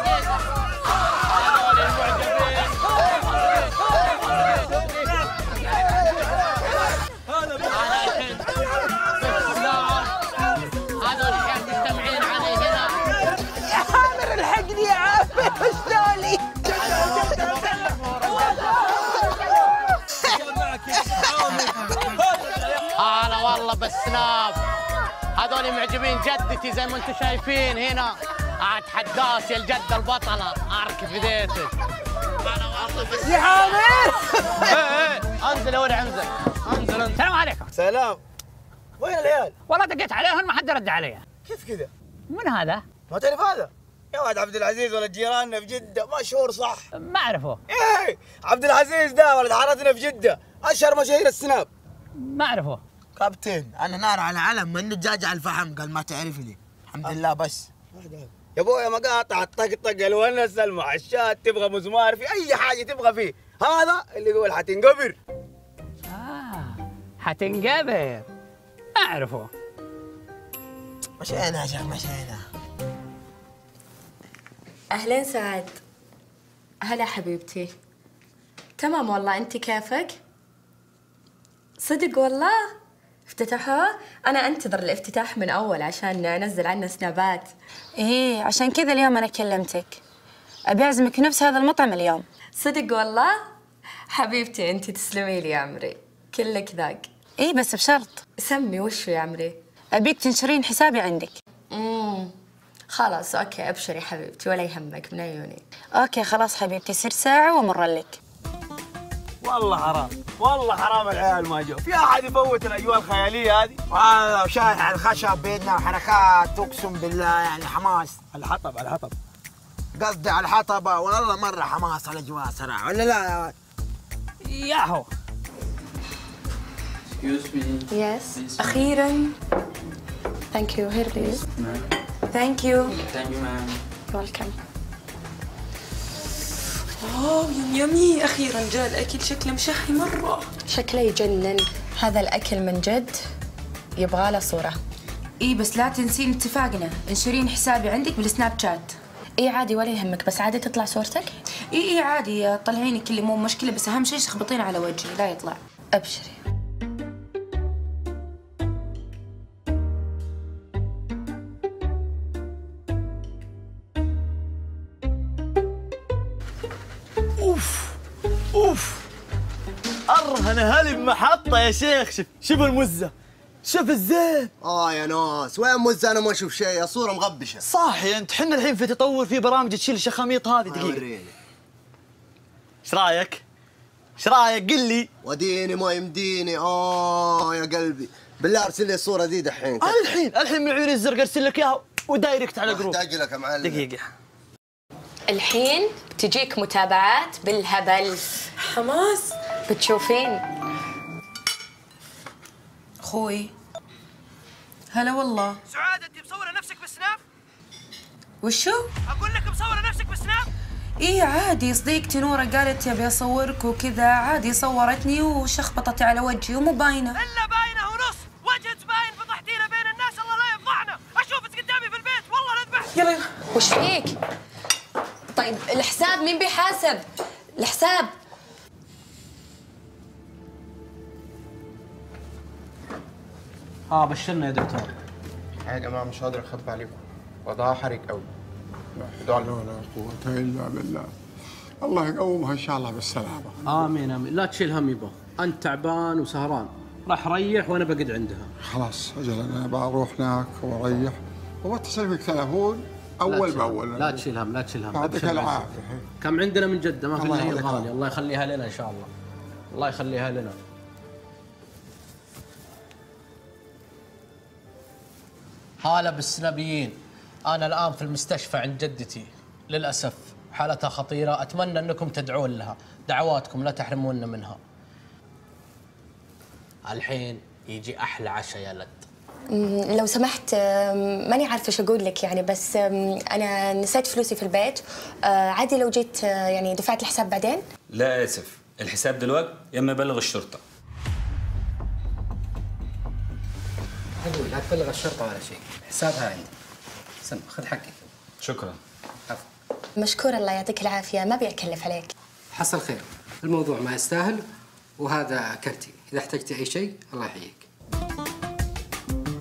والله بالسناب هذول معجبين جدتي زي ما انتم شايفين هنا. اتحداك يا الجده البطله اركب يديتك. يا عامر انزل يا ولد انزل انزل. السلام عليكم. سلام. وين العيال؟ والله دقيت عليهم ما حد رد علي. كيف كذا؟ من هذا؟ ما تعرف هذا؟ يا ولد عبد العزيز ولد جيراننا في جده مشهور صح؟ ما اعرفه. ايه عبد العزيز ده ولد حارتنا في جده اشهر مشاهير السناب. ما اعرفه. كابتن انا نار على علم من دجاج على الفحم. قال ما تعرفني الحمد لله بس يا ابويا مقاطع الطقطق الونس المعشات تبغى مزمار في اي حاجه تبغى فيه. هذا اللي يقول حتنقبر. اه حتنقبر اعرفه. مشينا يا شيخ مشينا. اهلين سعد. هلا حبيبتي. تمام والله انت كيفك؟ صدق والله؟ افتتحوه؟ أنا أنتظر الافتتاح من أول عشان أنزل عنه سنابات. إيه عشان كذا اليوم أنا كلمتك. أبي أعزمك نفس هذا المطعم اليوم. صدق والله؟ حبيبتي أنت تسلمي لي يا عمري، كلك ذاق. إيه بس بشرط. سمي وشو يا عمري؟ أبيك تنشرين حسابي عندك. امم خلاص أوكي أبشري حبيبتي ولا يهمك من عيوني. أوكي خلاص حبيبتي صير ساعة ومر لك. والله حرام والله حرام العيال ما جو. في احد يفوت الاجواء الخياليه هذه؟ وهذا شايح على الخشب بيدنا وحركات اقسم بالله يعني حماس. الحطب الحطب قصدي على الحطبه. والله مره حماس الاجواء صراحه ولا لا يا ولد؟ ياهو يس اخيرا. ثانك يو هير بليز. ثانك يو ثانك يو مام. ويلكم. واو يم يمي اخيرا جاء الاكل شكله مشهي مره. شكله يجنن هذا الاكل من جد يبغى له صوره. اي بس لا تنسين اتفاقنا انشرين حسابي عندك بالسناب شات. اي عادي ولا يهمك بس عادي تطلع صورتك. اي اي عادي طلعيني كل مو مشكله بس اهم شيء تخبطين على وجهي لا يطلع. ابشري. أنا هلي بمحطة يا شيخ. شوف شوف المزة شوف الزين. آه يا ناس وين مزة أنا ما أشوف شيء. صورة مغبشة صاحي أنت. حنا الحين في تطور في برامج تشيل الشخاميط هذه. دقيقة إيش رأيك؟ إيش رأيك؟ قل لي. وديني ما يمديني. آه يا قلبي بالله أرسل لي الصورة دي دحين الحين الحين من العيون الزرقاء أرسل لك إياها ودايركت على جروب. أحتاج لك يا معلم دقيقة. الحين بتجيك متابعات بالهبل. حماس بتشوفين. اخوي هلا والله. سعاد انت مصوره نفسك بالسناب؟ وشو؟ اقول لك مصوره نفسك بالسناب؟ ايه عادي صديقتي نوره قالت يبي اصورك وكذا عادي صورتني وشخبطت على وجهي ومو باينه. الا باينه ونص وجهك باين. فضحتينا بين الناس الله لا يفضحنا. يلا يلا. وش فيك؟ طيب الحساب مين بيحاسب؟ الحساب اه بشرنا يا دكتور. يا جماعه مش هقدر اخبي عليكم، وضعها حرج قوي. لا حول ولا قوه الا بالله. الله يقومها ان شاء الله بالسلامه. امين امين. لا تشيل هم يبا، انت تعبان وسهران، راح ريح وانا بقعد عندها. خلاص اجل انا بروح هناك واريح واتصل بك تليفون اول باول. لا تشيل هم لا تشيل هم. يعطيك العافيه. كم عندنا من جده ما في الا هي الغاليه، الله يخليها لنا ان شاء الله. الله يخليها لنا. هلا بالسلبيين، أنا الآن في المستشفى عند جدتي، للأسف حالتها خطيرة، أتمنى أنكم تدعون لها، دعواتكم لا تحرمونا منها. الحين يجي أحلى عشاء يا لد. لو سمحت ماني عارفة شو أقول لك يعني، بس أنا نسيت فلوسي في البيت، عادي لو جيت يعني دفعت الحساب بعدين؟ لا آسف، الحساب دلوقتي يا إما بلغ الشرطة. حلو، لا تبلغ الشرطة ولا شيء، حسابها عندي. سم خذ حقك. شكرا. عفوا. مشكور، الله يعطيك العافية، ما أبي أكلف عليك. حصل خير، الموضوع ما يستاهل، وهذا كرتي، إذا احتجتي أي شيء الله يحييك.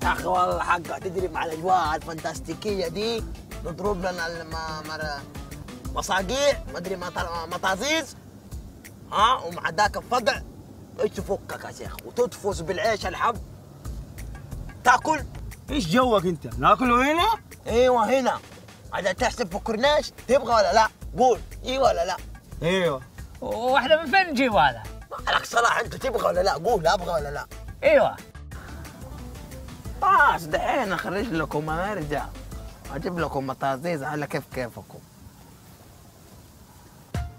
يا أخي والله حقها تدري مع الأجواء الفانتاستيكية دي نضرب لنا مصاقيع ما أدري مطازيز ها، ومع ذاك الفضع إيش تفكك يا شيخ وتدفس بالعيش الحب. تاكل؟ ايش جوك انت؟ ناكله هنا؟ ايوه هنا. اذا تحسب في كورنيش تبغى ولا لا؟ قول ايوه ولا لا؟ ايوه. واحنا من فين نجيب هذا؟ مالك صلاح، انت تبغى ولا لا؟ قول ابغى ولا لا؟ ايوه. خلاص دحين اخرج لكم ارجع اجيب لكم مطازيز على كيف كيفكم.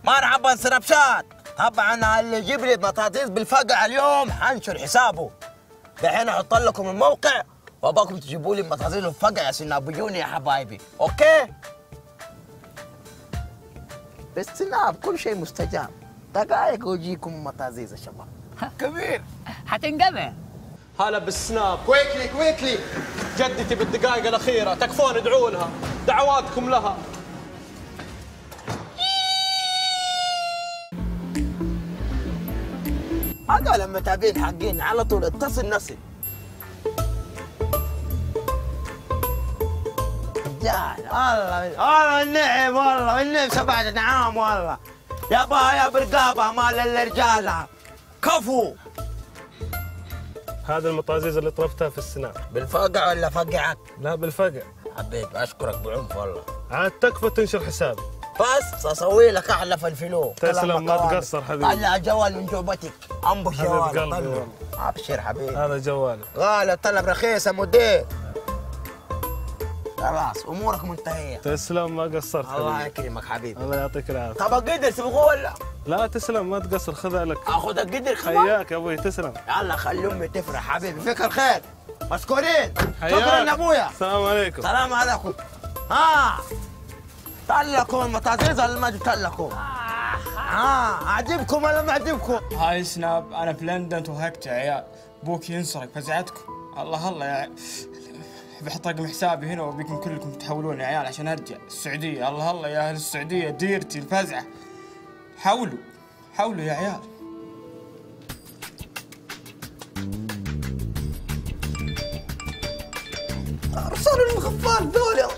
مرحبا سناب شات، طبعا اللي يجيب لي مطازيز بالفقع اليوم حنشر حسابه. دحين احط لكم الموقع واباكم تجيبوا لي مطازيز الفقع عشان ابيوني يا حبايبي، اوكي؟ بس سناب كل شيء مستجاب، دقائق ويجيكم مطازيز يا شباب. كبير حتنقمع. هلا بالسناب. كويكلي كويكلي، جدتي بالدقائق الاخيره، تكفون ادعوا لها، دعواتكم لها. هذول المتابعين حقين على طول اتصل نصل. يا الله والله النعم، والله النعم سبعة نعام والله. يابا يا برقابة مال الرجالة كفو. هذا المطازيز اللي طلبتها في السناب. بالفقع ولا فقعك؟ لا بالفقع. حبيت اشكرك بعنف والله. عاد تكفى تنشر حسابي. بس اسوي لك احلى فلفلو. تسلم ما تقصر حبيبي. طلع جوال من جوبتك، انبش جوالك. طلع ابشر حبيبي. هذا جوالي. غالي، طلب رخيص يا مدير. خلاص امورك منتهيه. تسلم ما قصرت حبيبي. الله يكرمك حبيبي. الله يعطيك العافيه. طب القدر تبغوه ولا؟ لا تسلم ما تقصر، خذها لك. اخذ القدر خلاص. حياك يا ابوي تسلم. يلا خلي امي تفرح حبيبي، فيك الخير. مشكورين. شكرا يا ابويا. السلام عليكم. السلام عليكم. ها طلقوا المطازيز ولا ما تطلقوا؟ ها اعجبكم ولا ما اعجبكم؟ هاي سناب، انا في لندن توهقت يا عيال، ابوك ينسرق فزعتكم. الله الله يا بحط رقم حسابي هنا وبيكم كلكم تحولون يا عيال عشان ارجع السعوديه. الله الله يا اهل السعوديه، ديرتي الفزعه، حولوا حولوا يا عيال. ارسلوا المخفار ذولا،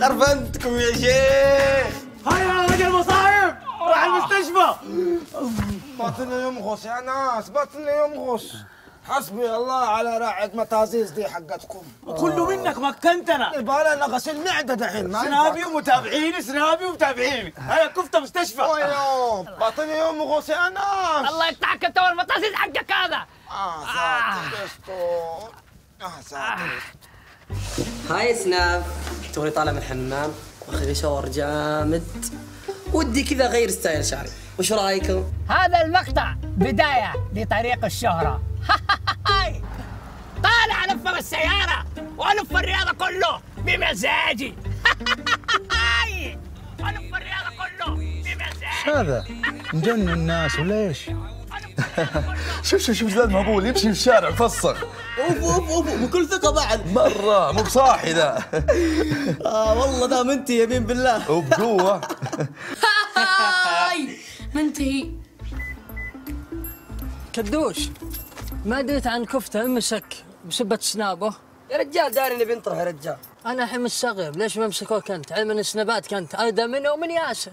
خرفنتكم يا شيخ. هيا رجل مصايب، راح المستشفى. بطني يمغص يا ناس، بطني يمغص. حسبي الله على راعي مطازيز دي حقتكم. وكله منك مكنتنا. يبقى لنا غسيل معده دحين. سنابي ومتابعيني، سنابي ومتابعيني. هيا كفتة مستشفى. يوم بطني يمغص يا ناس. الله يقطعك انت والمطازيز حقك هذا. اه ساتر اسطور. اه ساتر اسطور. هاي سناب. توني طالع من الحمام واخذ لي شاور جامد، ودي كذا اغير ستايل شعري، وش رايكم؟ هذا المقطع بدايه لطريق الشهره. طالع الف بالسياره والف الرياض كله بمزاجي. الف الرياض كله بمزاجي. ايش هذا؟ مجنن الناس وليش؟ شوف شوف شوف زلمه مهبول يمشي في الشارع مفصخ. اوف اوف اوف بكل ثقه بعد. مره مو بصاحي ذا. اه والله ذا منتهي يمين بالله. وبقوه. هاي منتهي. كدوش ما دريت عن كفته امسك بسبه سنابه. يا رجال داري اني بنطرح يا رجال. انا الحين مستغرب ليش ما مسكوك انت؟ علما السنابات كانت اردى منه ومن ياسر.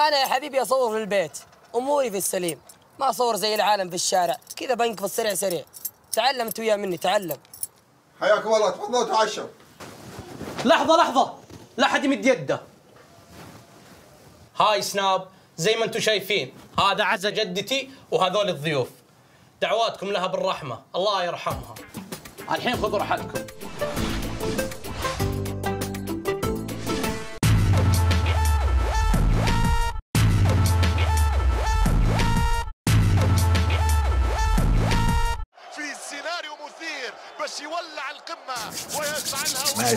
انا يا حبيبي اصور في البيت، اموري في السليم، ما اصور زي العالم في الشارع، كذا بنقف السريع سريع. تعلم انت وياه مني، تعلم. حياكم الله، تفضلوا تعشوا. لحظة لحظة، لا احد يمد يده. هاي سناب، زي ما انتم شايفين، هذا عزا جدتي وهذول الضيوف. دعواتكم لها بالرحمة، الله يرحمها. الحين خذوا راحتكم.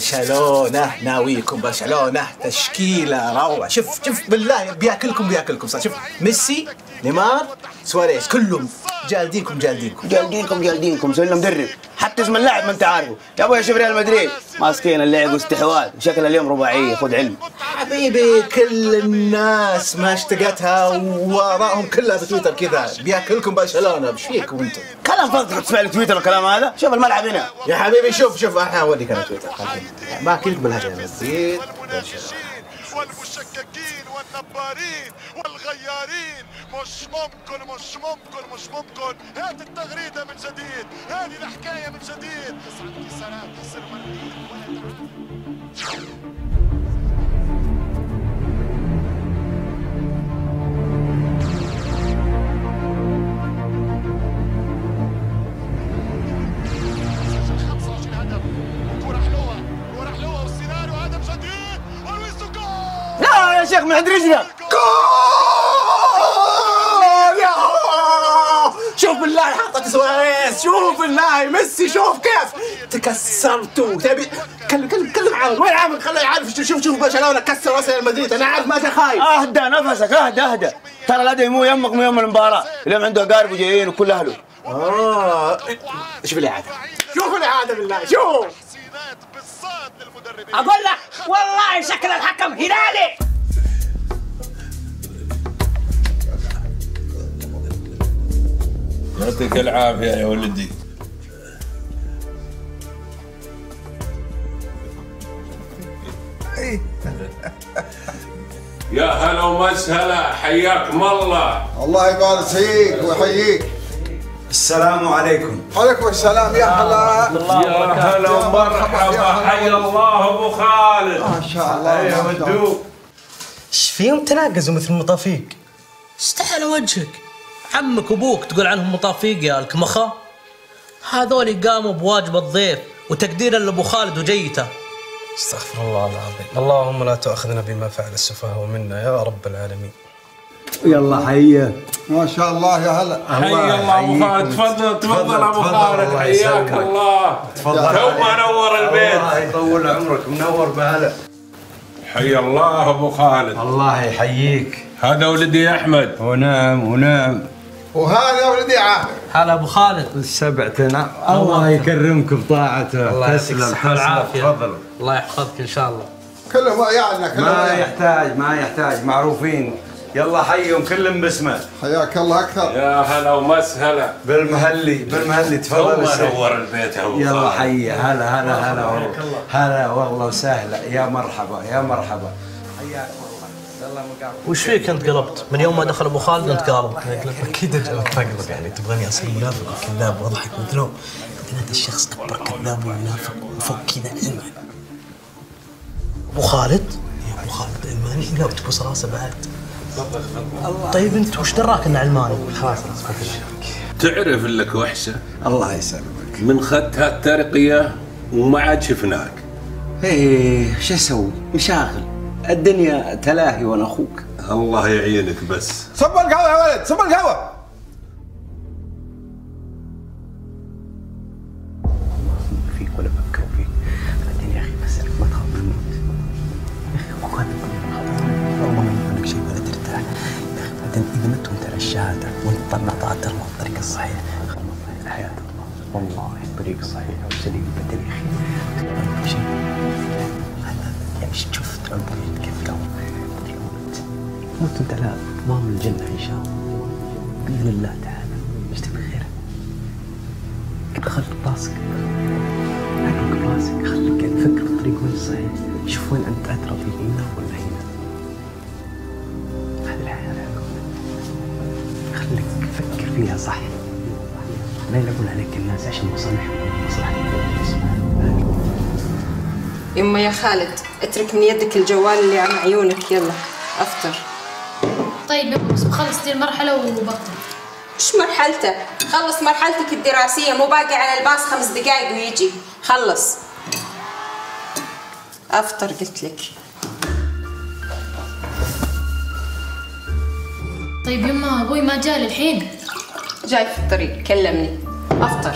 برشلونة ناويكم، برشلونة تشكيلة روعة. شوف شوف بالله بياكلكم بياكلكم صح. شوف ميسي نيمار سواريز كلهم جالدينكم جالدينكم جالدينكم جالدينكم. سوي لنا مدرب حتى اسم اللاعب ما انت عارفه يا ابوي. شوف ريال مدريد ماسكين اللعب واستحواذ، شكلها اليوم رباعية. خذ علم حبيبي، كل الناس ما اشتقتها وراهم كلها بتويتر كذا بياكلكم برشلونة. ايش فيكم انتم؟ كلام فاضي تسمع لي تويتر والكلام هذا. شوف الملعب هنا يا حبيبي. شوف شوف انا اوريك انا تويتر ما كلك بالهجمة. مزيد والمشككين والنبارين والغيارين. مش ممكن مش ممكن مش ممكن. هات التغريده من جديد، هذه الحكايه من جديد. تسعه انتصارات يصير مرتين ولا تعادل. يا شيخ من عند رجلنا جول. يا شوف بالله حطت سواريز، شوف بالله ميسي، شوف كيف تكسرتوا. تبي كلم كلم كلم عامر. وين عامر؟ خليه يعرف. شوف شوف برشلونه كسر راس ريال مدريد. انا عارف ما انت خايف. اهدى نفسك، اهدى اهدى. ترى الادمي مو يمك مو يم المباراه، اليوم عنده اقارب وجايين وكل اهله. اه شوف الاعاده، شوف الاعاده بالله. شوف اقول لك والله شكل الحكم هلالي. يعطيك العافيه يا ولدي. يا هلا ومسهلا، حياكم الله. الله يبارك فيك ويحييك. السلام عليكم. وعليكم السلام. يا هلا يا هلا ومرحبا. حي الله ابو خالد. ما شاء الله يا ودوب. ايش فيهم تناقزوا مثل المطافيق؟ استحل وجهك. عمك وابوك تقول عنهم مطافيق يا الكمخه. هذول قاموا بواجب الضيف وتقديرا لابو خالد وجيته. استغفر الله العظيم. اللهم لا تؤاخذنا بما فعل السفهاء منا يا رب العالمين. يلا حيه. ما شاء الله يا هلا. حي الله ابو خالد. تفضل تفضل ابو خالد، حياك الله. تفضل تو منور البيت. الله يطول عمرك. منور بهلا. حي الله ابو خالد. الله يحييك. هذا ولدي احمد. ونعم ونعم. وهذا ولدي عامر. هلا ابو خالد. السبعتنا. الله يكرمك بطاعته. تسلم. العافيه. تفضل. الله يحفظك ان شاء الله. كلهم يعني كلهم ما يحتاج ما يحتاج معروفين. يلا حيهم كلهم باسمه. حياك الله اكثر. يا هلا ومسهلا. بالمهلي بالمهلي. تفضل. نور البيت يا ابو خالد. يلا حيه. هلا هلا هلا والله. هلا والله وسهلا. يا مرحبا يا مرحبا. حياك الله. وش فيك انت قلبت؟ من يوم ما دخل ابو خالد انت قالب. اكيد بقلب. يعني تبغاني اصير منافق وكذاب واضحك مثله؟ لكن انت الشخص اكبر كذاب ومنافق وفوق كذا علماني. ابو خالد؟ يا ابو خالد علماني؟ لا وتبوس راسه بعد. طيب انت وش دراك انه علماني؟ خلاص تعرف لك وحشه. الله يسلمك. من خدتها الترقيه وما عاد شفناك. ايه شو اسوي؟ مشاغل الدنيا تلاهي وانا اخوك. الله يعينك بس. صب القهوه يا ولد، صب القهوه. فيك ولا بكى فيك بعدين يا اخي. بس ما تخاف من الموت يا اخي. والله ما ينفع لك شيء ولا ترتاح يا اخي. بعدين اذا مت وانت الشهاده والطنطات ترى الطريق الصحيح. حياة الله والله الطريق صحيح وسليم بدل يا اخي. شيء انا شفت عمري كيف قام موت موت انت على ضمان الجنه ان شاء الله باذن الله تعالى. ايش تبي غيره؟ خلي براسك عقلك براسك، خليك تفكر بالطريق وين الصحيح، شوف وين انت ادرى في هنا ولا هنا. هذه الحياه خليك تفكر فيها صح، لا يلعبون عليك الناس عشان مصالحهم مصلحتك. يما يا خالد اترك من يدك الجوال اللي عم عيونك، يلا افطر. طيب يما بس بخلص دي المرحله وبطل. ايش مرحلته؟ خلص مرحلتك الدراسيه، مو باقي على الباص خمس دقائق ويجي. خلص افطر قلت لك. طيب يما ابوي ما جاء للحين؟ جاي في الطريق كلمني. افطر.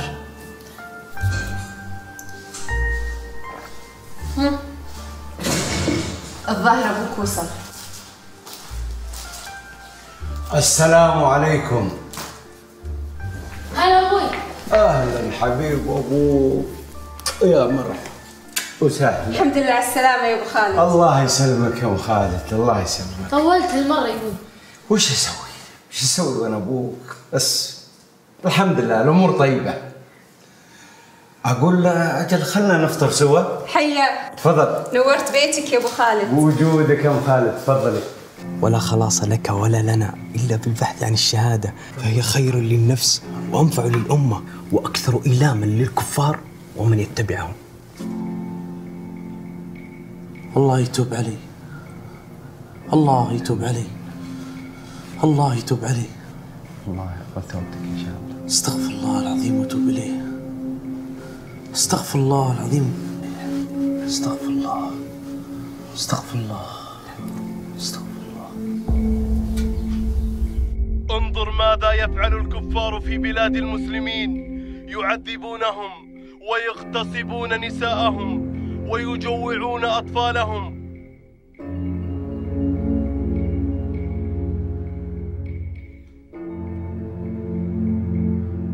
هم الظاهر ابوك وصل. السلام عليكم. هلا ابوي. اهلا حبيب ابوك، يا مرحبا وسهلا. الحمد لله على السلامه يا ابو خالد. الله يسلمك يا ابو خالد، الله يسلمك. طولت هالمره يا ابوي. وش اسوي؟ وش اسوي وانا ابوك؟ بس الحمد لله الامور طيبه. اقول له اجل خلنا نفطر سوا. حيا. تفضل. نورت بيتك يا ابو خالد. وجودك يا ام خالد، تفضلي. ولا خلاص لك ولا لنا الا بالبحث عن الشهاده، فهي خير للنفس وانفع للامه واكثر ايلاما للكفار ومن يتبعهم. الله يتوب علي. الله يتوب علي. الله يتوب علي. الله يقبل توبتك ان شاء الله. استغفر الله العظيم وتوب اليه. استغفر الله العظيم. استغفر الله. استغفر الله. استغفر الله. انظر ماذا يفعل الكفار في بلاد المسلمين، يعذبونهم ويغتصبون نساءهم ويجوعون اطفالهم.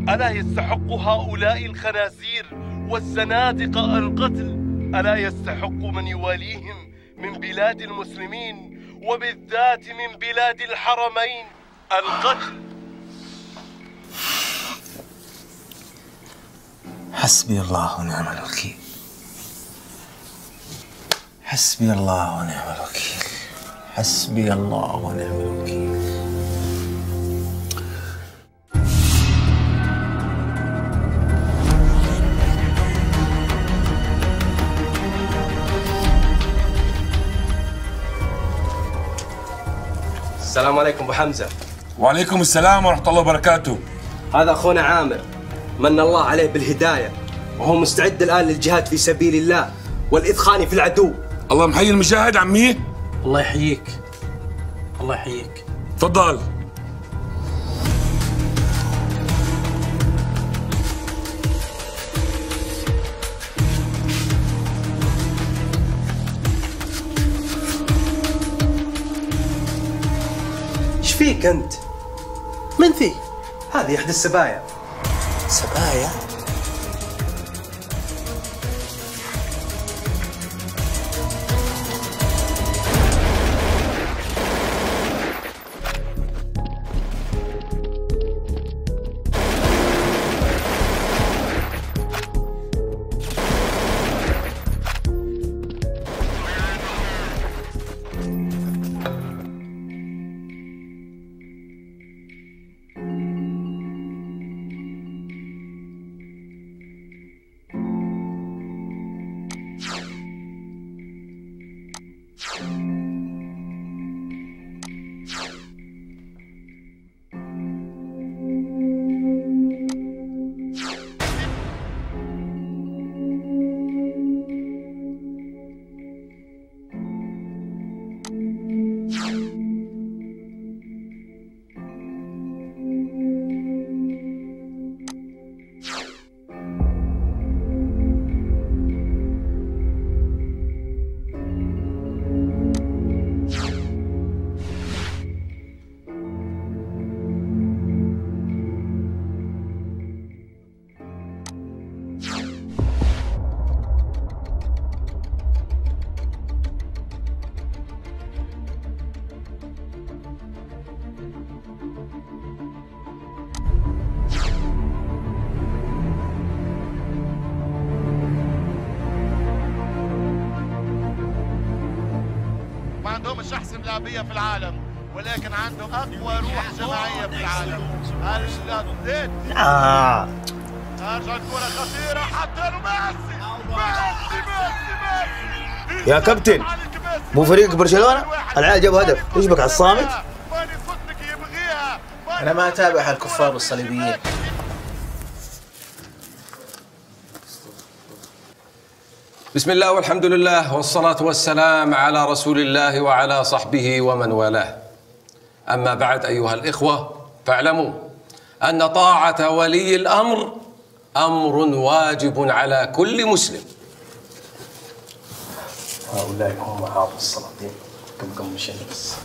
ألا يستحق هؤلاء الخنازير والزنادق القتل؟ ألا يستحق من يواليهم من بلاد المسلمين وبالذات من بلاد الحرمين القتل؟ حسبي الله ونعم الوكيل. حسبي الله ونعم الوكيل. حسبي الله ونعم الوكيل. السلام عليكم ابو حمزه. وعليكم السلام ورحمه الله وبركاته. هذا اخونا عامر، من الله عليه بالهدايه، وهو مستعد الان للجهاد في سبيل الله والاذخان في العدو. الله محيي المجاهد عمي. الله يحييك. الله يحييك. تفضل. فيك انت؟ من فيه؟ هذه احدى السبايا. سبايا؟ عندهمش احسن لاعبيه في العالم، ولكن عنده اقوى روح جماعيه في العالم. الجديد لا ارجع الكره خطيره حتى له ميسي ميسي ميسي يا كابتن. مو فريق برشلونه العيال جابوا هدف، ايش بك على الصامت؟ انا ما اتابع الكفار والصليبيين. بسم الله والحمد لله والصلاة والسلام على رسول الله وعلى صحبه ومن والاه. أما بعد أيها الإخوة، فاعلموا أن طاعة ولي الأمر أمر واجب على كل مسلم. هؤلاء هم عرب السلاطين كم كم مشينيس.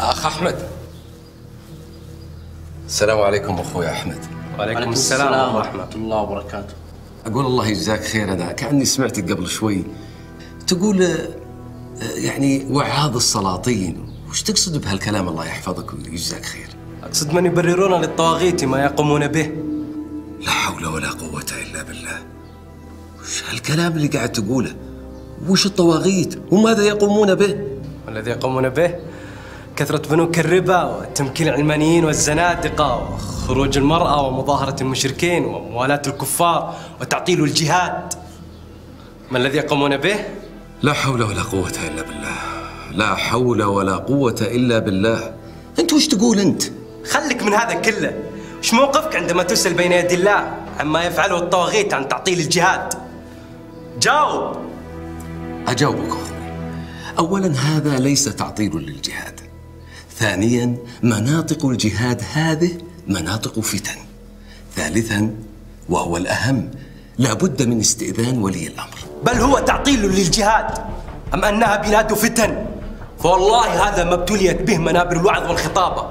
أخ أحمد، السلام عليكم أخوي أحمد. وعليكم السلام, السلام ورحمة الله وبركاته. أقول الله يجزاك خير. أنا كأني سمعتك قبل شوي تقول يعني وعاظ السلاطين، وش تقصد بهالكلام؟ الله يحفظك ويجزاك خير. أقصد من يبررون للطواغيت ما يقومون به. لا حول ولا قوة إلا بالله، وش هالكلام اللي قاعد تقوله؟ وش الطواغيت وماذا يقومون به؟ والذي يقومون به كثرة بنوك الربا وتمكين العلمانيين والزنادقة وخروج المرأة ومظاهرة المشركين وموالاة الكفار وتعطيل الجهاد. ما الذي يقومون به؟ لا حول ولا قوة إلا بالله، لا حول ولا قوة إلا بالله. أنت وش تقول أنت؟ خلك من هذا كله. وش موقفك عندما تسأل بين يدي الله عما يفعله الطواغيت عن تعطيل الجهاد؟ جاوب. أجاوبك أخوي. أولاً هذا ليس تعطيل للجهاد. ثانياً مناطق الجهاد هذه مناطق فتن. ثالثاً وهو الأهم، لابد من استئذان ولي الأمر. بل هو تعطيل للجهاد أم أنها بلاد فتن، فوالله هذا ما ابتليت به منابر الوعظ والخطابة،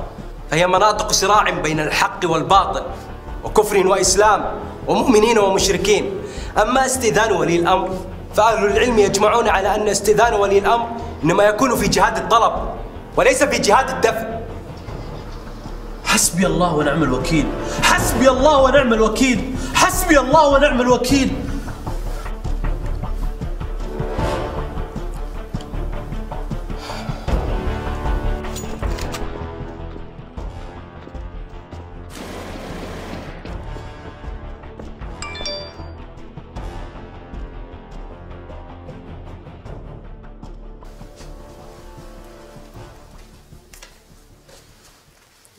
فهي مناطق صراع بين الحق والباطل وكفر وإسلام ومؤمنين ومشركين. أما استئذان ولي الأمر فأهل العلم يجمعون على أن استئذان ولي الأمر إنما يكون في جهاد الطلب وليس في جهاد الدفع. حسبي الله ونعم الوكيل، حسبي الله ونعم الوكيل، حسبي الله ونعم الوكيل.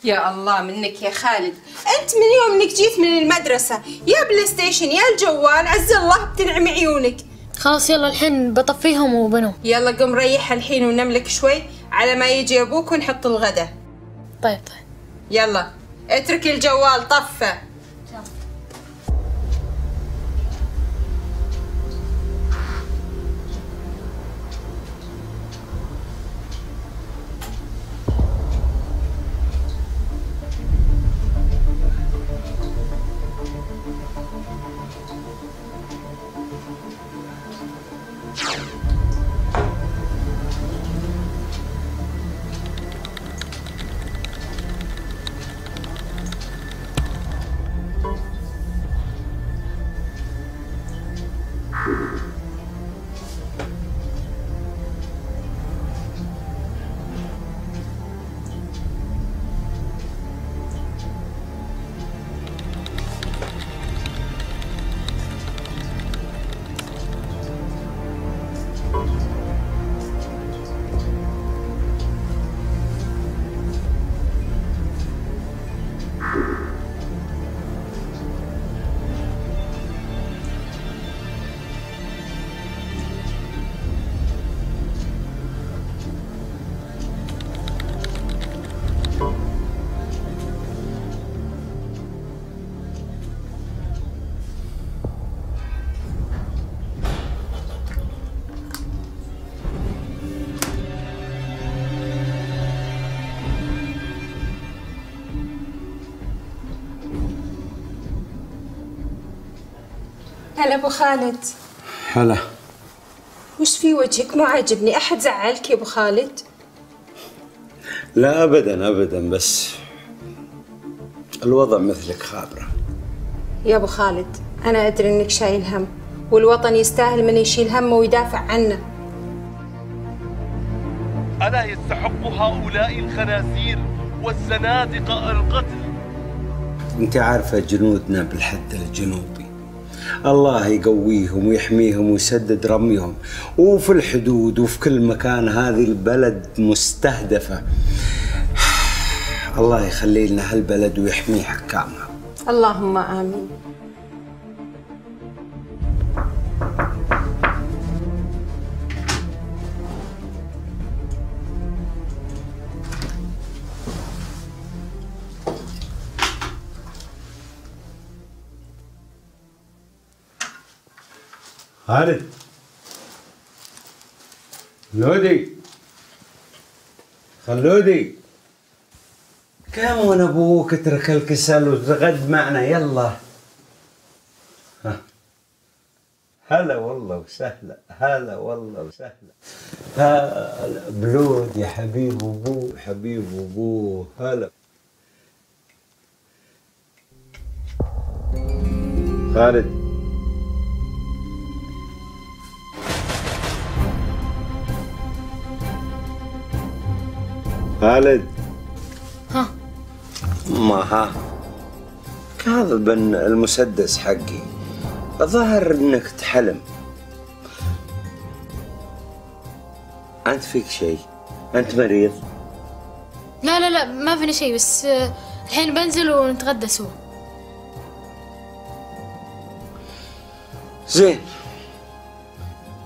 يا الله منك يا خالد، أنت من يوم إنك جيت من المدرسة يا بلاي ستيشن يا الجوال، عز الله بتنعم عيونك. خلاص يلا الحين بطفيهم وبنوم. يلا قم ريح الحين ونملك شوي على ما يجي أبوك ونحط الغداء. طيب طيب. يلا اترك الجوال طفه. هلا ابو خالد. هلا. وش في وجهك؟ ما عاجبني، احد زعلك يا ابو خالد؟ لا ابدا ابدا، بس الوضع مثلك خابره. يا ابو خالد انا ادري انك شايل هم، والوطن يستاهل من يشيل همه ويدافع عنه. الا يستحق هؤلاء الخنازير والزنادقه القتل؟ انت عارفه جنودنا بالحد الجنوبي، الله يقويهم ويحميهم ويسدد رميهم، وفي الحدود وفي كل مكان هذه البلد مستهدفة. الله يخلي لنا هالبلد ويحمي حكامها. اللهم آمين. خالد خلودي خلودي كم وين ابوك؟ اترك الكسل وتغد معنا يلا. هلا والله وسهلا، هلا والله وسهلا. هلا بلود يا حبيب ابوه، حبيب ابوه. هلا خالد. خالد ها ما ها هذا بن المسدس حقي، ظهر انك تحلم. انت فيك شيء؟ انت مريض؟ لا لا لا ما فيني شيء، بس الحين بنزل ونتغدى سوا. زين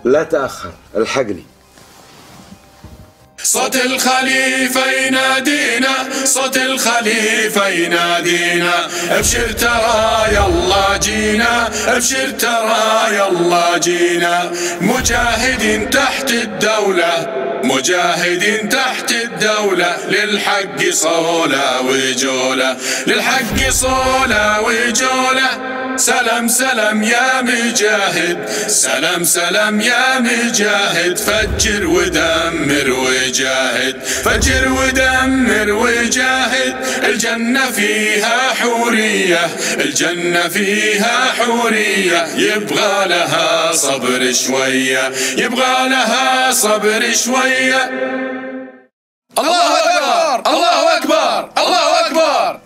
لا تأخر، الحقني. صوت الخليفة ينادينا، صوت الخليفة ينادينا، ابشر ترى يلا جينا، ابشر ترى يلا جينا، مجاهد تحت الدولة، مجاهد تحت الدولة، للحق صولة وجولة، للحق صولة وجولة. سلام سلام يا مجاهد، سلام سلام يا مجاهد، فجر ودمر وجاهد، فجر ودمر وجاهد. الجنة فيها حورية، الجنة فيها حورية، يبغى لها صبر شوية، يبغى لها صبر شوية. الله أكبر، الله أكبر، الله أكبر.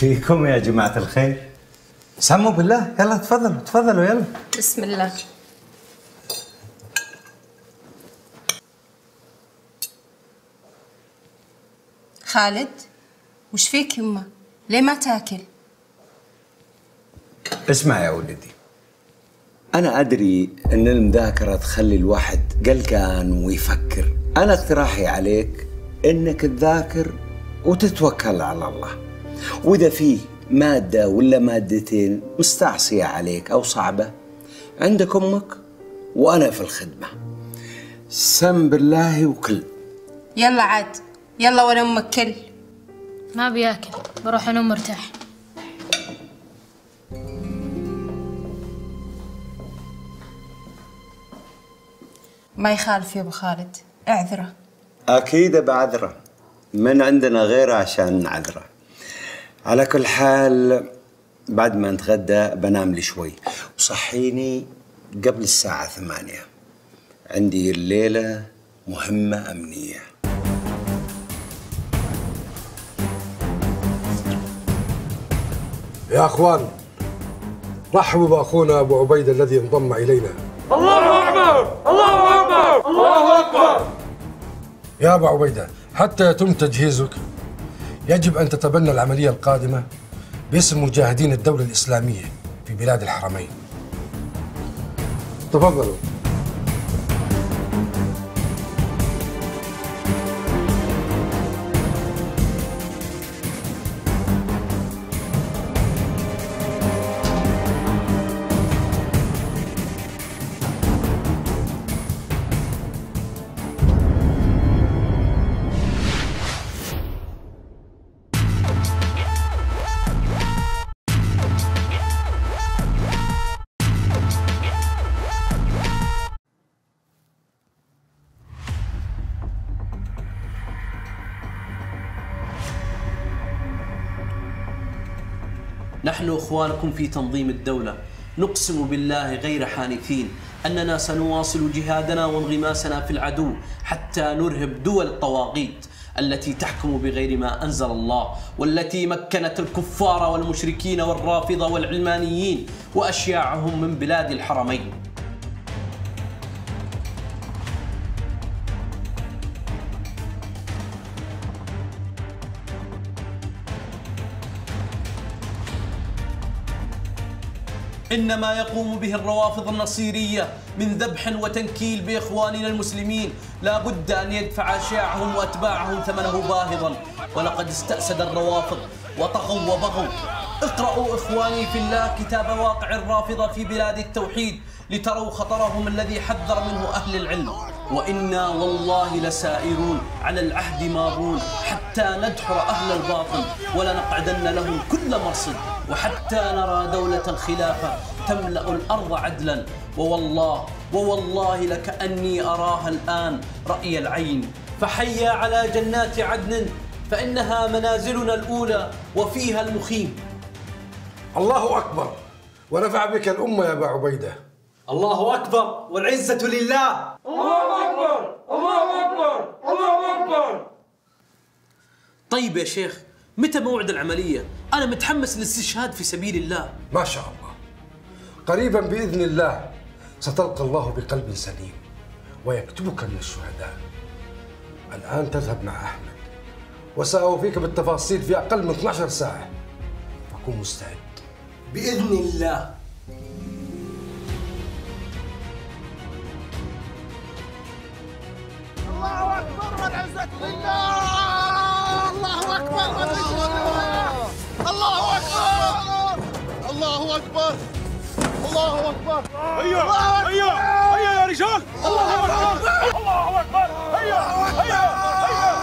فيكم يا جماعة الخير؟ سموا بالله، يلا تفضلوا تفضلوا يلا. بسم الله. خالد وش فيك يما؟ ليه ما تاكل؟ اسمع يا ولدي، أنا أدري إن المذاكرة تخلي الواحد قلقان ويفكر، أنا اقتراحي عليك إنك تذاكر وتتوكل على الله. وإذا فيه مادة ولا مادتين مستعصية عليك أو صعبة، عندك أمك وأنا في الخدمة. سم بالله وكل. يلا عاد يلا ولا أمك كل. ما بياكل، بروح أنام مرتاح. ما يخالف يا أبو خالد، اعذره. أكيد بعذره، من عندنا غيره عشان نعذره. على كل حال بعد ما نتغدى بنام لي شوي، وصحيني قبل الساعة ثمانية، عندي الليلة مهمة أمنية. يا أخوان رحبوا بأخونا أبو عبيد الذي انضم إلينا. الله أكبر، الله أكبر، الله أكبر. يا أبو عبيدة حتى يتم تجهيزك يجب أن تتبنى العملية القادمة باسم مجاهدين الدولة الإسلامية في بلاد الحرمين. تفضلوا. نحن إخوانكم في تنظيم الدولة نقسم بالله غير حانثين أننا سنواصل جهادنا وانغماسنا في العدو حتى نرهب دول الطواغيت التي تحكم بغير ما أنزل الله، والتي مكنت الكفار والمشركين والرافضة والعلمانيين وأشياعهم من بلاد الحرمين. إن ما يقوم به الروافض النصيرية من ذبح وتنكيل بإخواننا المسلمين لا بد أن يدفع أشياعهم وأتباعهم ثمنه باهظا، ولقد استأسد الروافض وطغوا وبغوا. اقرأوا إخواني في الله كتاب واقع الرافضة في بلاد التوحيد لتروا خطرهم الذي حذر منه أهل العلم. وإنا والله لسائرون على العهد مارون حتى ندحر أهل الباطل ولنقعدن لهم كل مرصد، وحتى نرى دولة الخلافة تملأ الأرض عدلا. ووالله ووالله لكأني أراها الآن رأي العين. فحيا على جنات عدن فإنها منازلنا الأولى وفيها المخيم. الله أكبر ونفع بك الأمة يا أبا عبيدة. الله أكبر والعزة لله. الله أكبر الله أكبر الله أكبر. طيب يا شيخ، متى موعد العملية؟ أنا متحمس للاستشهاد في سبيل الله. ما شاء الله، قريبا بإذن الله ستلقى الله بقلب سليم ويكتبك من الشهداء. الآن تذهب مع أحمد وسأوفيك بالتفاصيل في أقل من اثنتي عشرة ساعة، فكن مستعد بإذن الله. الله أكبر والعزة لله. الله أكبر والعزة لله. الله أكبر الله أكبر الله أكبر. هيا هيا هيا يا رجال. الله أكبر الله أكبر. هيا هيا هيا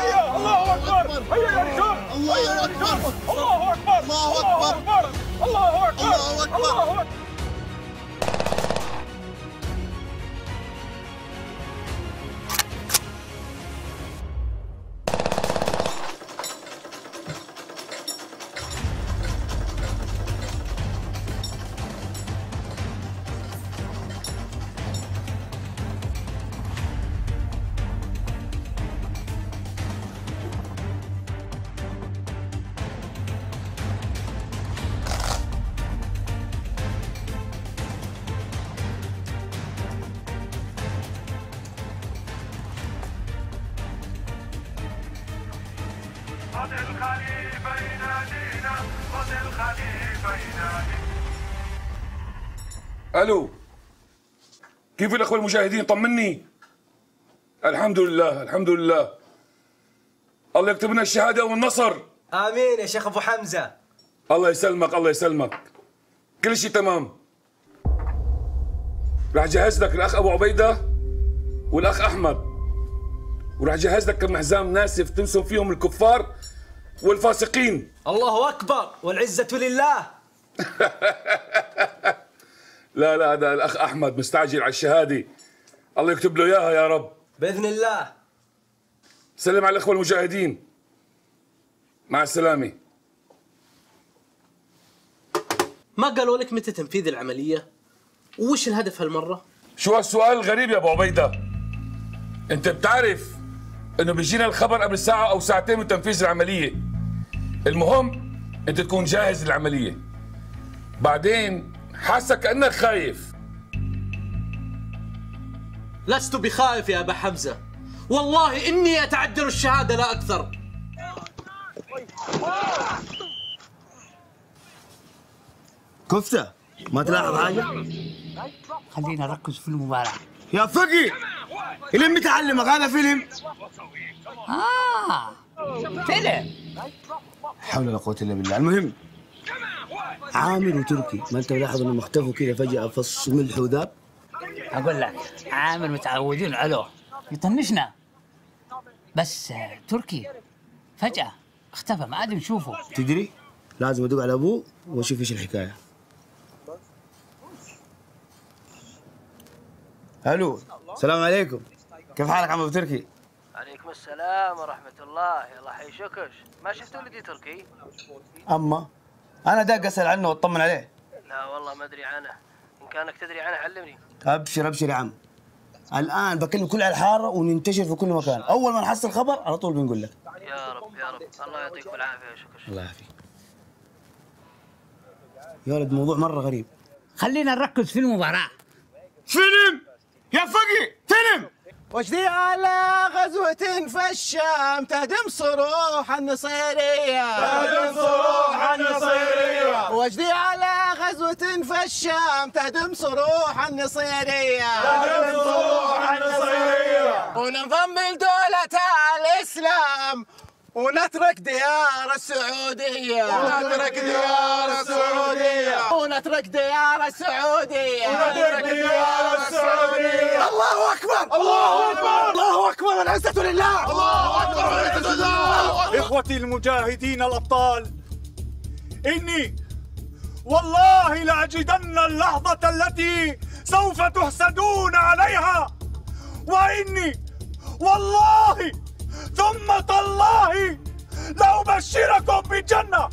هيا. الله أكبر. هيا يا رجال. الله أكبر الله أكبر الله أكبر الله أكبر الله أكبر. الو، كيف الاخوه المشاهدين؟ طمني. الحمد لله الحمد لله. الله يكتب لنا الشهاده والنصر. امين يا شيخ ابو حمزه. الله يسلمك الله يسلمك. كل شيء تمام. راح جهز لك الاخ ابو عبيده والاخ احمد، وراح جهز لك كم حزام ناسف تنسم فيهم الكفار والفاسقين. الله اكبر والعزه لله. لا لا، هذا الأخ أحمد مستعجل على الشهادة، الله يكتب له إياها يا رب بإذن الله. سلم على الأخوة المجاهدين، مع السلامة. ما قالوا لك متى تنفيذ العملية؟ وش الهدف هالمرة؟ شو هالسؤال الغريب يا أبو عبيدة؟ أنت بتعرف إنه بيجينا الخبر قبل ساعة أو ساعتين من تنفيذ العملية. المهم أنت تكون جاهز للعملية. بعدين حاسة كأنك خايف. لست بخائف يا أبا حمزة، والله إني أتعجل الشهادة لا أكثر. كفتة، ما تلاحظ حاجة؟ خلينا نركز في المباراة يا فقي. لمتى أعلمك هذا فيلم؟ آه فيلم. حول ولا قوة إلا بالله. المهم عامر وتركي، ما انت ملاحظ انهم اختفوا كذا فجأة فص ملح وذاب؟ اقول لك عامر متعودين عليه يطنشنا، بس تركي فجأة اختفى ما عاد نشوفه. تدري لازم ادق على ابوه واشوف ايش الحكاية. الو، السلام عليكم. كيف حالك عم ابو تركي؟ عليكم السلام ورحمة الله. يلا حي شكش، ما شفت ولدي تركي؟ اما انا داق اسال عنه واطمن عليه. لا والله ما ادري عنه، ان كانك تدري عنه علمني. ابشر ابشر يا عم، الان بكلم كل على الحاره وننتشر في كل مكان، اول ما نحصل خبر على طول بنقول لك. يا رب يا رب، الله يعطيكم العافيه يا شكرا. الله يعافيك. يا ولد موضوع مره غريب. خلينا نركز في المباراه. فيلم يا فقي فيلم. وش ذي على غزوة في الشام تهدم صروح النصيرية تهدم صروح النصيرية. وش ذي على غزوة في الشام تهدم صروح النصيرية تهدم صروح النصيرية. وننضم لدولة الإسلام ونترك ديار السعودية ونترك ديار السعودية ونترك ديار السعودية ونترك ديار السعودية. الله أكبر الله أكبر الله أكبر والعزة لله. الله أكبر والعزة لله. إخوتي المجاهدين الأبطال، إني والله لأجدن اللحظة التي سوف تحسدون عليها، وإني والله ثم تالله لأبشركم بالجنة،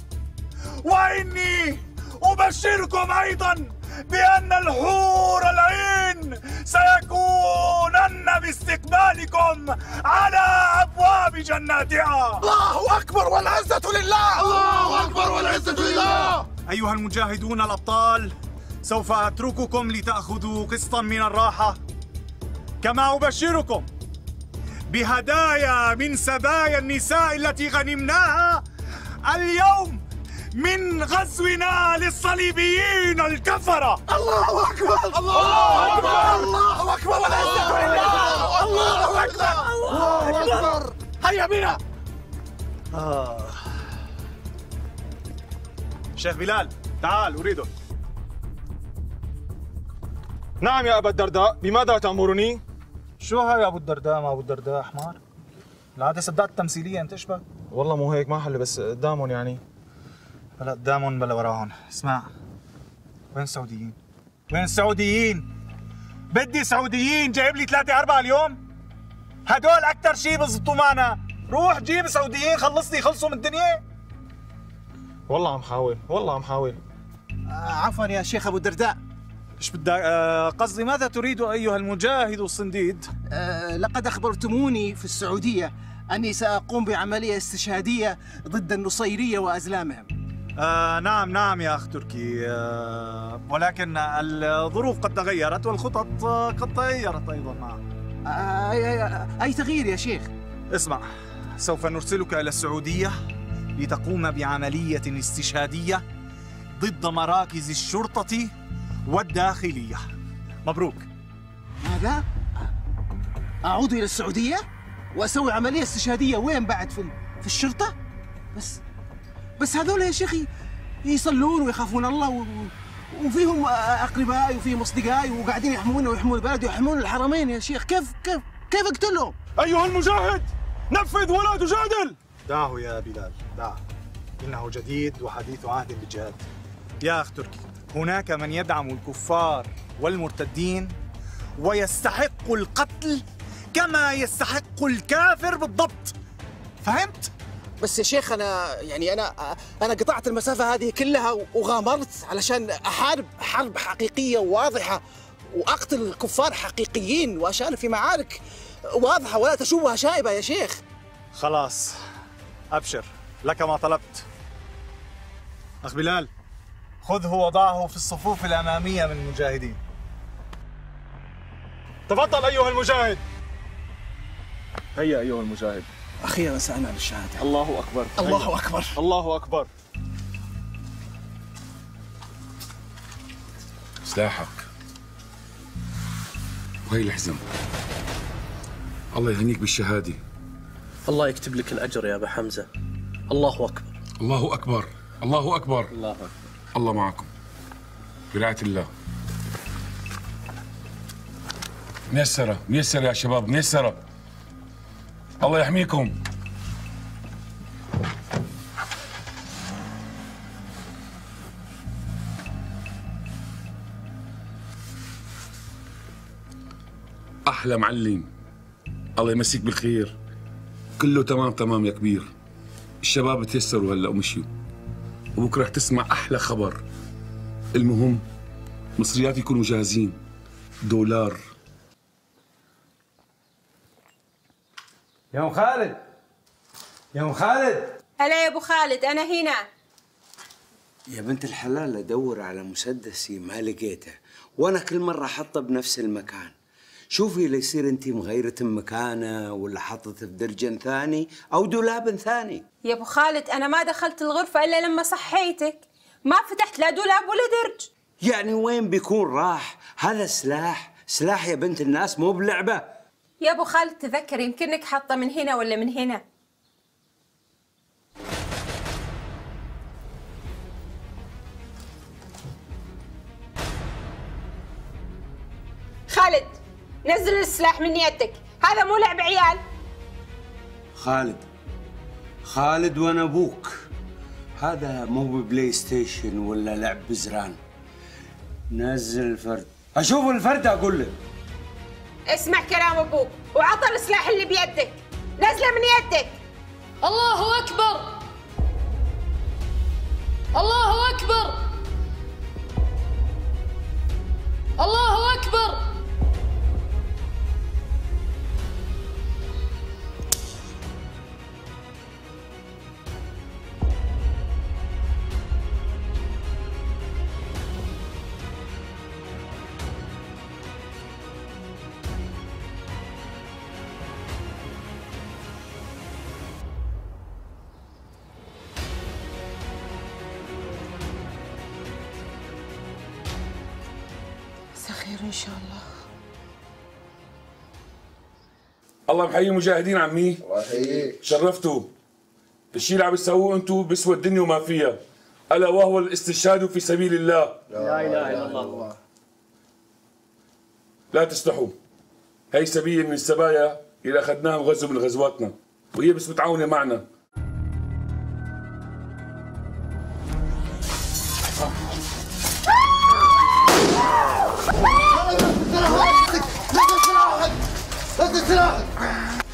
وإني أبشركم أيضا بأن الحور العين سيكونن باستقبالكم على أبواب جناتها. الله أكبر والعزة لله. الله أكبر والعزة لله. أيها المجاهدون الأبطال، سوف أترككم لتأخذوا قسطا من الراحة، كما أبشركم بهدايا من سبايا النساء التي غنمناها اليوم من غزونا للصليبيين الكفرة. الله أكبر الله أكبر الله أكبر والعزة لله. الله أكبر الله أكبر. هيا بنا. شيخ بلال تعال أريده. نعم يا أبا الدرداء، بماذا تأمرني؟ شو هاي يا ابو الدرداء؟ ما ابو الدرداء حمار. لا تصدق التمثيليه انت اشبه. والله مو هيك ما حل، بس قدامهم يعني. بلا قدامهم بلا وراهم. اسمع، وين السعوديين؟ وين السعوديين؟ بدي سعوديين، جايب لي ثلاثة أربعة اليوم. هدول أكثر شيء بزبطوا معنا، روح جيب سعوديين خلصني خلصوا من الدنيا. والله عم حاول، والله عم حاول. آه عفوا يا شيخ ابو الدرداء. ايش بدك؟ آه قصدي ماذا تريد ايها المجاهد الصنديد؟ آه لقد اخبرتموني في السعوديه اني ساقوم بعمليه استشهاديه ضد النصيريه وازلامهم. آه نعم نعم يا اخ تركي، آه ولكن الظروف قد تغيرت والخطط قد تغيرت ايضا معا. آه اي, أي تغيير يا شيخ؟ اسمع، سوف نرسلك الى السعوديه لتقوم بعمليه استشهاديه ضد مراكز الشرطه والداخلية. مبروك. ماذا؟ أعود إلى السعودية وأسوي عملية استشهادية وين بعد؟ في في الشرطة؟ بس بس هذول يا شيخي يصلون ويخافون الله و... وفيهم أقربائي وفيهم أصدقائي وقاعدين يحمونا ويحمون البلد ويحمون الحرمين يا شيخ، كيف كيف كيف أقتلهم؟ أيها المجاهد نفذ ولا تجادل. دعه يا بلال دعه، إنه جديد وحديث عهد بالجهاد. يا أخ تركي، هناك من يدعم الكفار والمرتدين ويستحق القتل كما يستحق الكافر بالضبط، فهمت؟ بس يا شيخ أنا يعني أنا أنا قطعت المسافة هذه كلها وغامرت علشان أحارب حرب حقيقية وواضحة وأقتل كفار حقيقيين وأشارك في معارك واضحة ولا تشوبها شائبة يا شيخ. خلاص أبشر، لك ما طلبت. أخ بلال خذه وضعه في الصفوف الأمامية من المجاهدين. تفضل أيها المجاهد. هيا أيها المجاهد. أخيرا سألنا عن الشهادة. الله أكبر الله أكبر الله أكبر. سلاحك وهي الحزم. الله يهنيك بالشهادة. الله يكتب لك الأجر يا أبا حمزة. الله أكبر الله أكبر الله أكبر الله أكبر. الله معكم برعاية الله. ميسرة ميسرة يا شباب ميسرة. الله يحميكم. أحلى معلم، الله يمسيك بالخير. كله تمام تمام يا كبير. الشباب تيسروا هلا ومشيوا. وبكره رح تسمع احلى خبر. المهم مصريات يكونوا جاهزين. دولار يا ام خالد، يا ام خالد. هلا يا ابو خالد، انا هنا يا بنت الحلال. ادور على مسدسي ما لقيته، وانا كل مره احطه بنفس المكان. شوفي ليصير انت مغيره مكانه ولا حطته بدرج ثاني او دولاب ثاني. يا ابو خالد انا ما دخلت الغرفه الا لما صحيتك، ما فتحت لا دولاب ولا درج. يعني وين بيكون راح؟ هذا سلاح، سلاح يا بنت الناس، مو بلعبه. يا ابو خالد تذكر، يمكنك حاطه من هنا ولا من هنا. خالد نزل السلاح من يدك، هذا مو لعب عيال. خالد خالد وانا ابوك، هذا مو بلاي ستيشن ولا لعب بزران. نزل الفرد. اشوف الفرد اقول له. اسمع كلام ابوك وعطى السلاح اللي بيدك، نزله من يدك. الله اكبر، الله اكبر، الله اكبر. إن شاء الله. الله يحيي المجاهدين عمي. الله يحييك. شرفتوا. الشيء اللي عم تسووه انتم بسوى الدنيا وما فيها، ألا وهو الاستشهاد في سبيل الله. لا إله إلا الله. لا تسلحوا. هي سبيل من السبايا اللي أخذناها وغزوا من غزواتنا، وهي بس متعاونة معنا.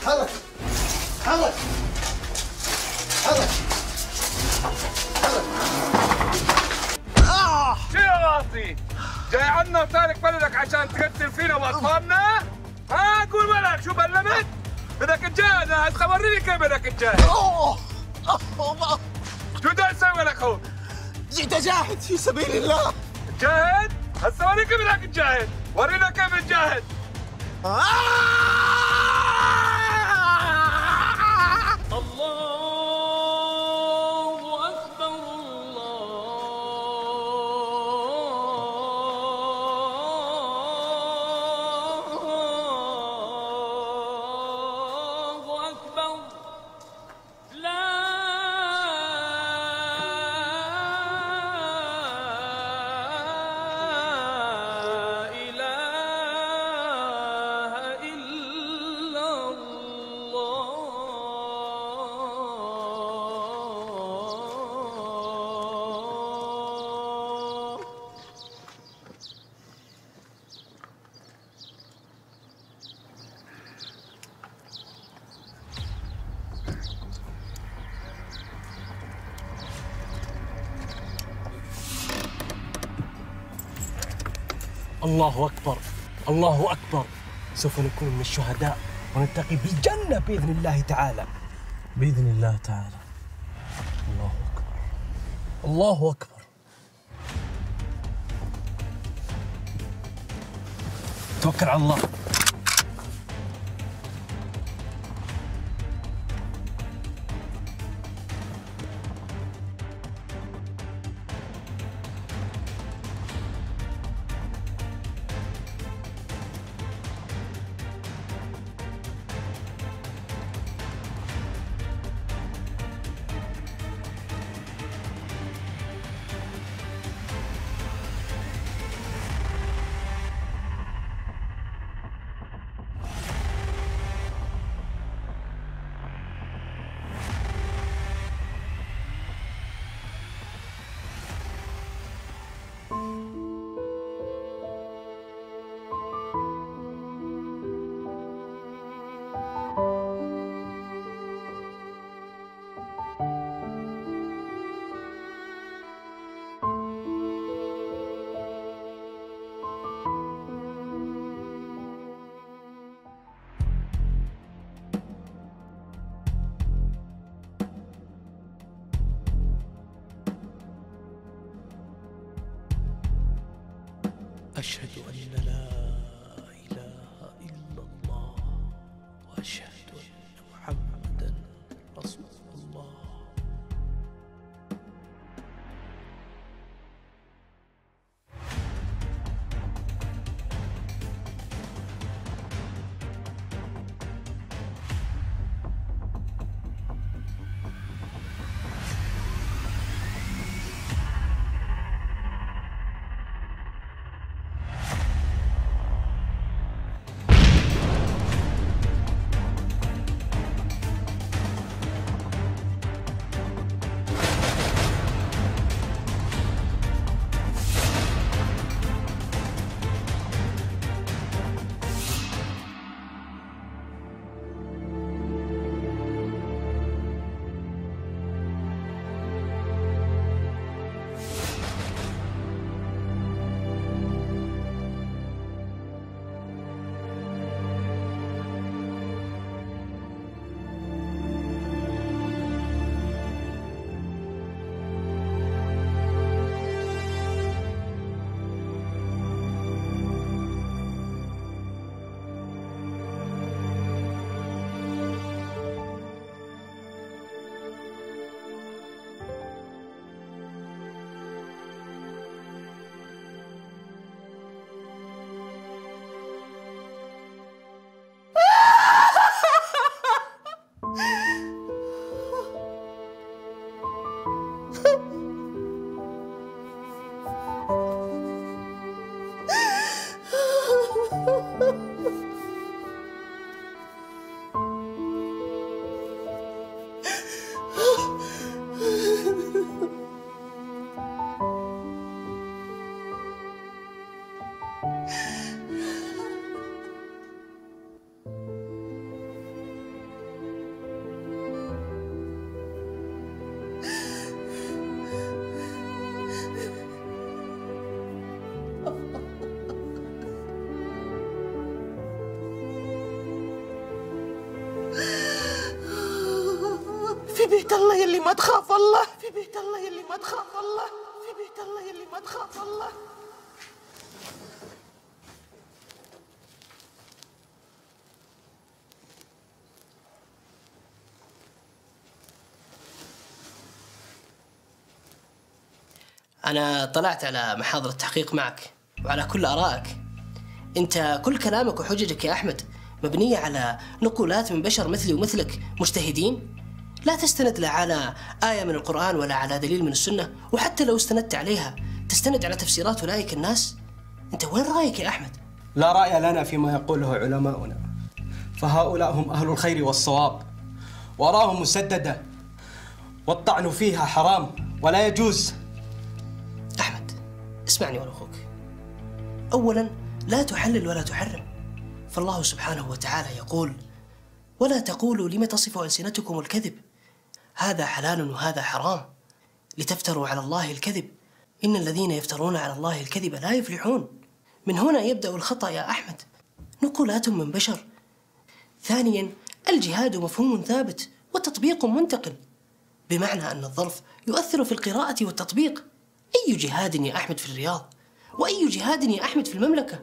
حرك حرك حرك حرك. شو يا واطي؟ جاي عنا تارك بلدك عشان تقتل فينا واطفالنا؟ ها قول مالك، شو بلمت؟ بدك تجاهد، خبرني كيف بدك تجاهد. اوه اوه شو بدي اسوي لك هون؟ جيت اجاهد في سبيل الله. تجاهد؟ هسه وريني كيف بدك تجاهد، ورينا كيف بتجاهد. الله أكبر الله أكبر لا إله إلا الله. الله أكبر، الله أكبر. سوف نكون من الشهداء ونلتقي بالجنة بإذن الله تعالى. بإذن الله تعالى. الله أكبر، الله أكبر. توكل على الله. أشهد أن لا إله إلا الله وأشهد أن محمدا رسول الله. في بيت الله يلي ما تخاف الله، في بيت الله يلي ما تخاف الله، في بيت الله يلي ما تخاف الله. أنا طلعت على محاضرة تحقيق معك وعلى كل آرائك. أنت كل كلامك وحججك يا أحمد مبنية على نقولات من بشر مثلي ومثلك مجتهدين، لا تستند لا على آية من القرآن ولا على دليل من السنة، وحتى لو استندت عليها تستند على تفسيرات أولئك الناس. أنت وين رأيك يا أحمد؟ لا رأي لنا فيما يقوله علماؤنا، فهؤلاء هم أهل الخير والصواب، وراهم مسددة والطعن فيها حرام ولا يجوز. أحمد اسمعني وأنا أخوك. أولا لا تحلل ولا تحرم، فالله سبحانه وتعالى يقول: ولا تقولوا لما تصف ألسنتكم الكذب هذا حلال وهذا حرام لتفتروا على الله الكذب إن الذين يفترون على الله الكذب لا يفلحون. من هنا يبدأ الخطأ يا أحمد، نقولات من بشر. ثانيا الجهاد مفهوم ثابت وتطبيق منتقل، بمعنى أن الظرف يؤثر في القراءة والتطبيق. أي جهاد يا أحمد في الرياض، وأي جهاد يا أحمد في المملكة،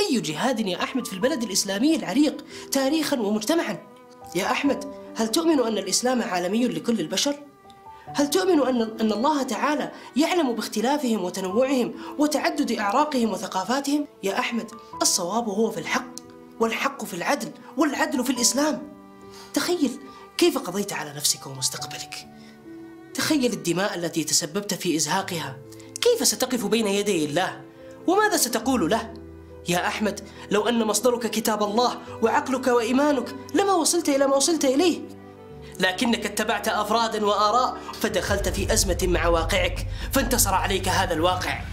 أي جهاد يا أحمد في البلد الإسلامي العريق تاريخا ومجتمعا. يا أحمد، هل تؤمن أن الإسلام عالمي لكل البشر؟ هل تؤمن أن أن الله تعالى يعلم باختلافهم وتنوعهم وتعدد أعراقهم وثقافاتهم؟ يا أحمد، الصواب هو في الحق، والحق في العدل، والعدل في الإسلام. تخيل كيف قضيت على نفسك ومستقبلك. تخيل الدماء التي تسببت في إزهاقها، كيف ستقف بين يدي الله؟ وماذا ستقول له؟ يا أحمد، لو أن مصدرك كتاب الله وعقلك وإيمانك لما وصلت إلى ما وصلت إليه، لكنك اتبعت أفرادا وآراء فدخلت في أزمة مع واقعك، فانتصر عليك هذا الواقع.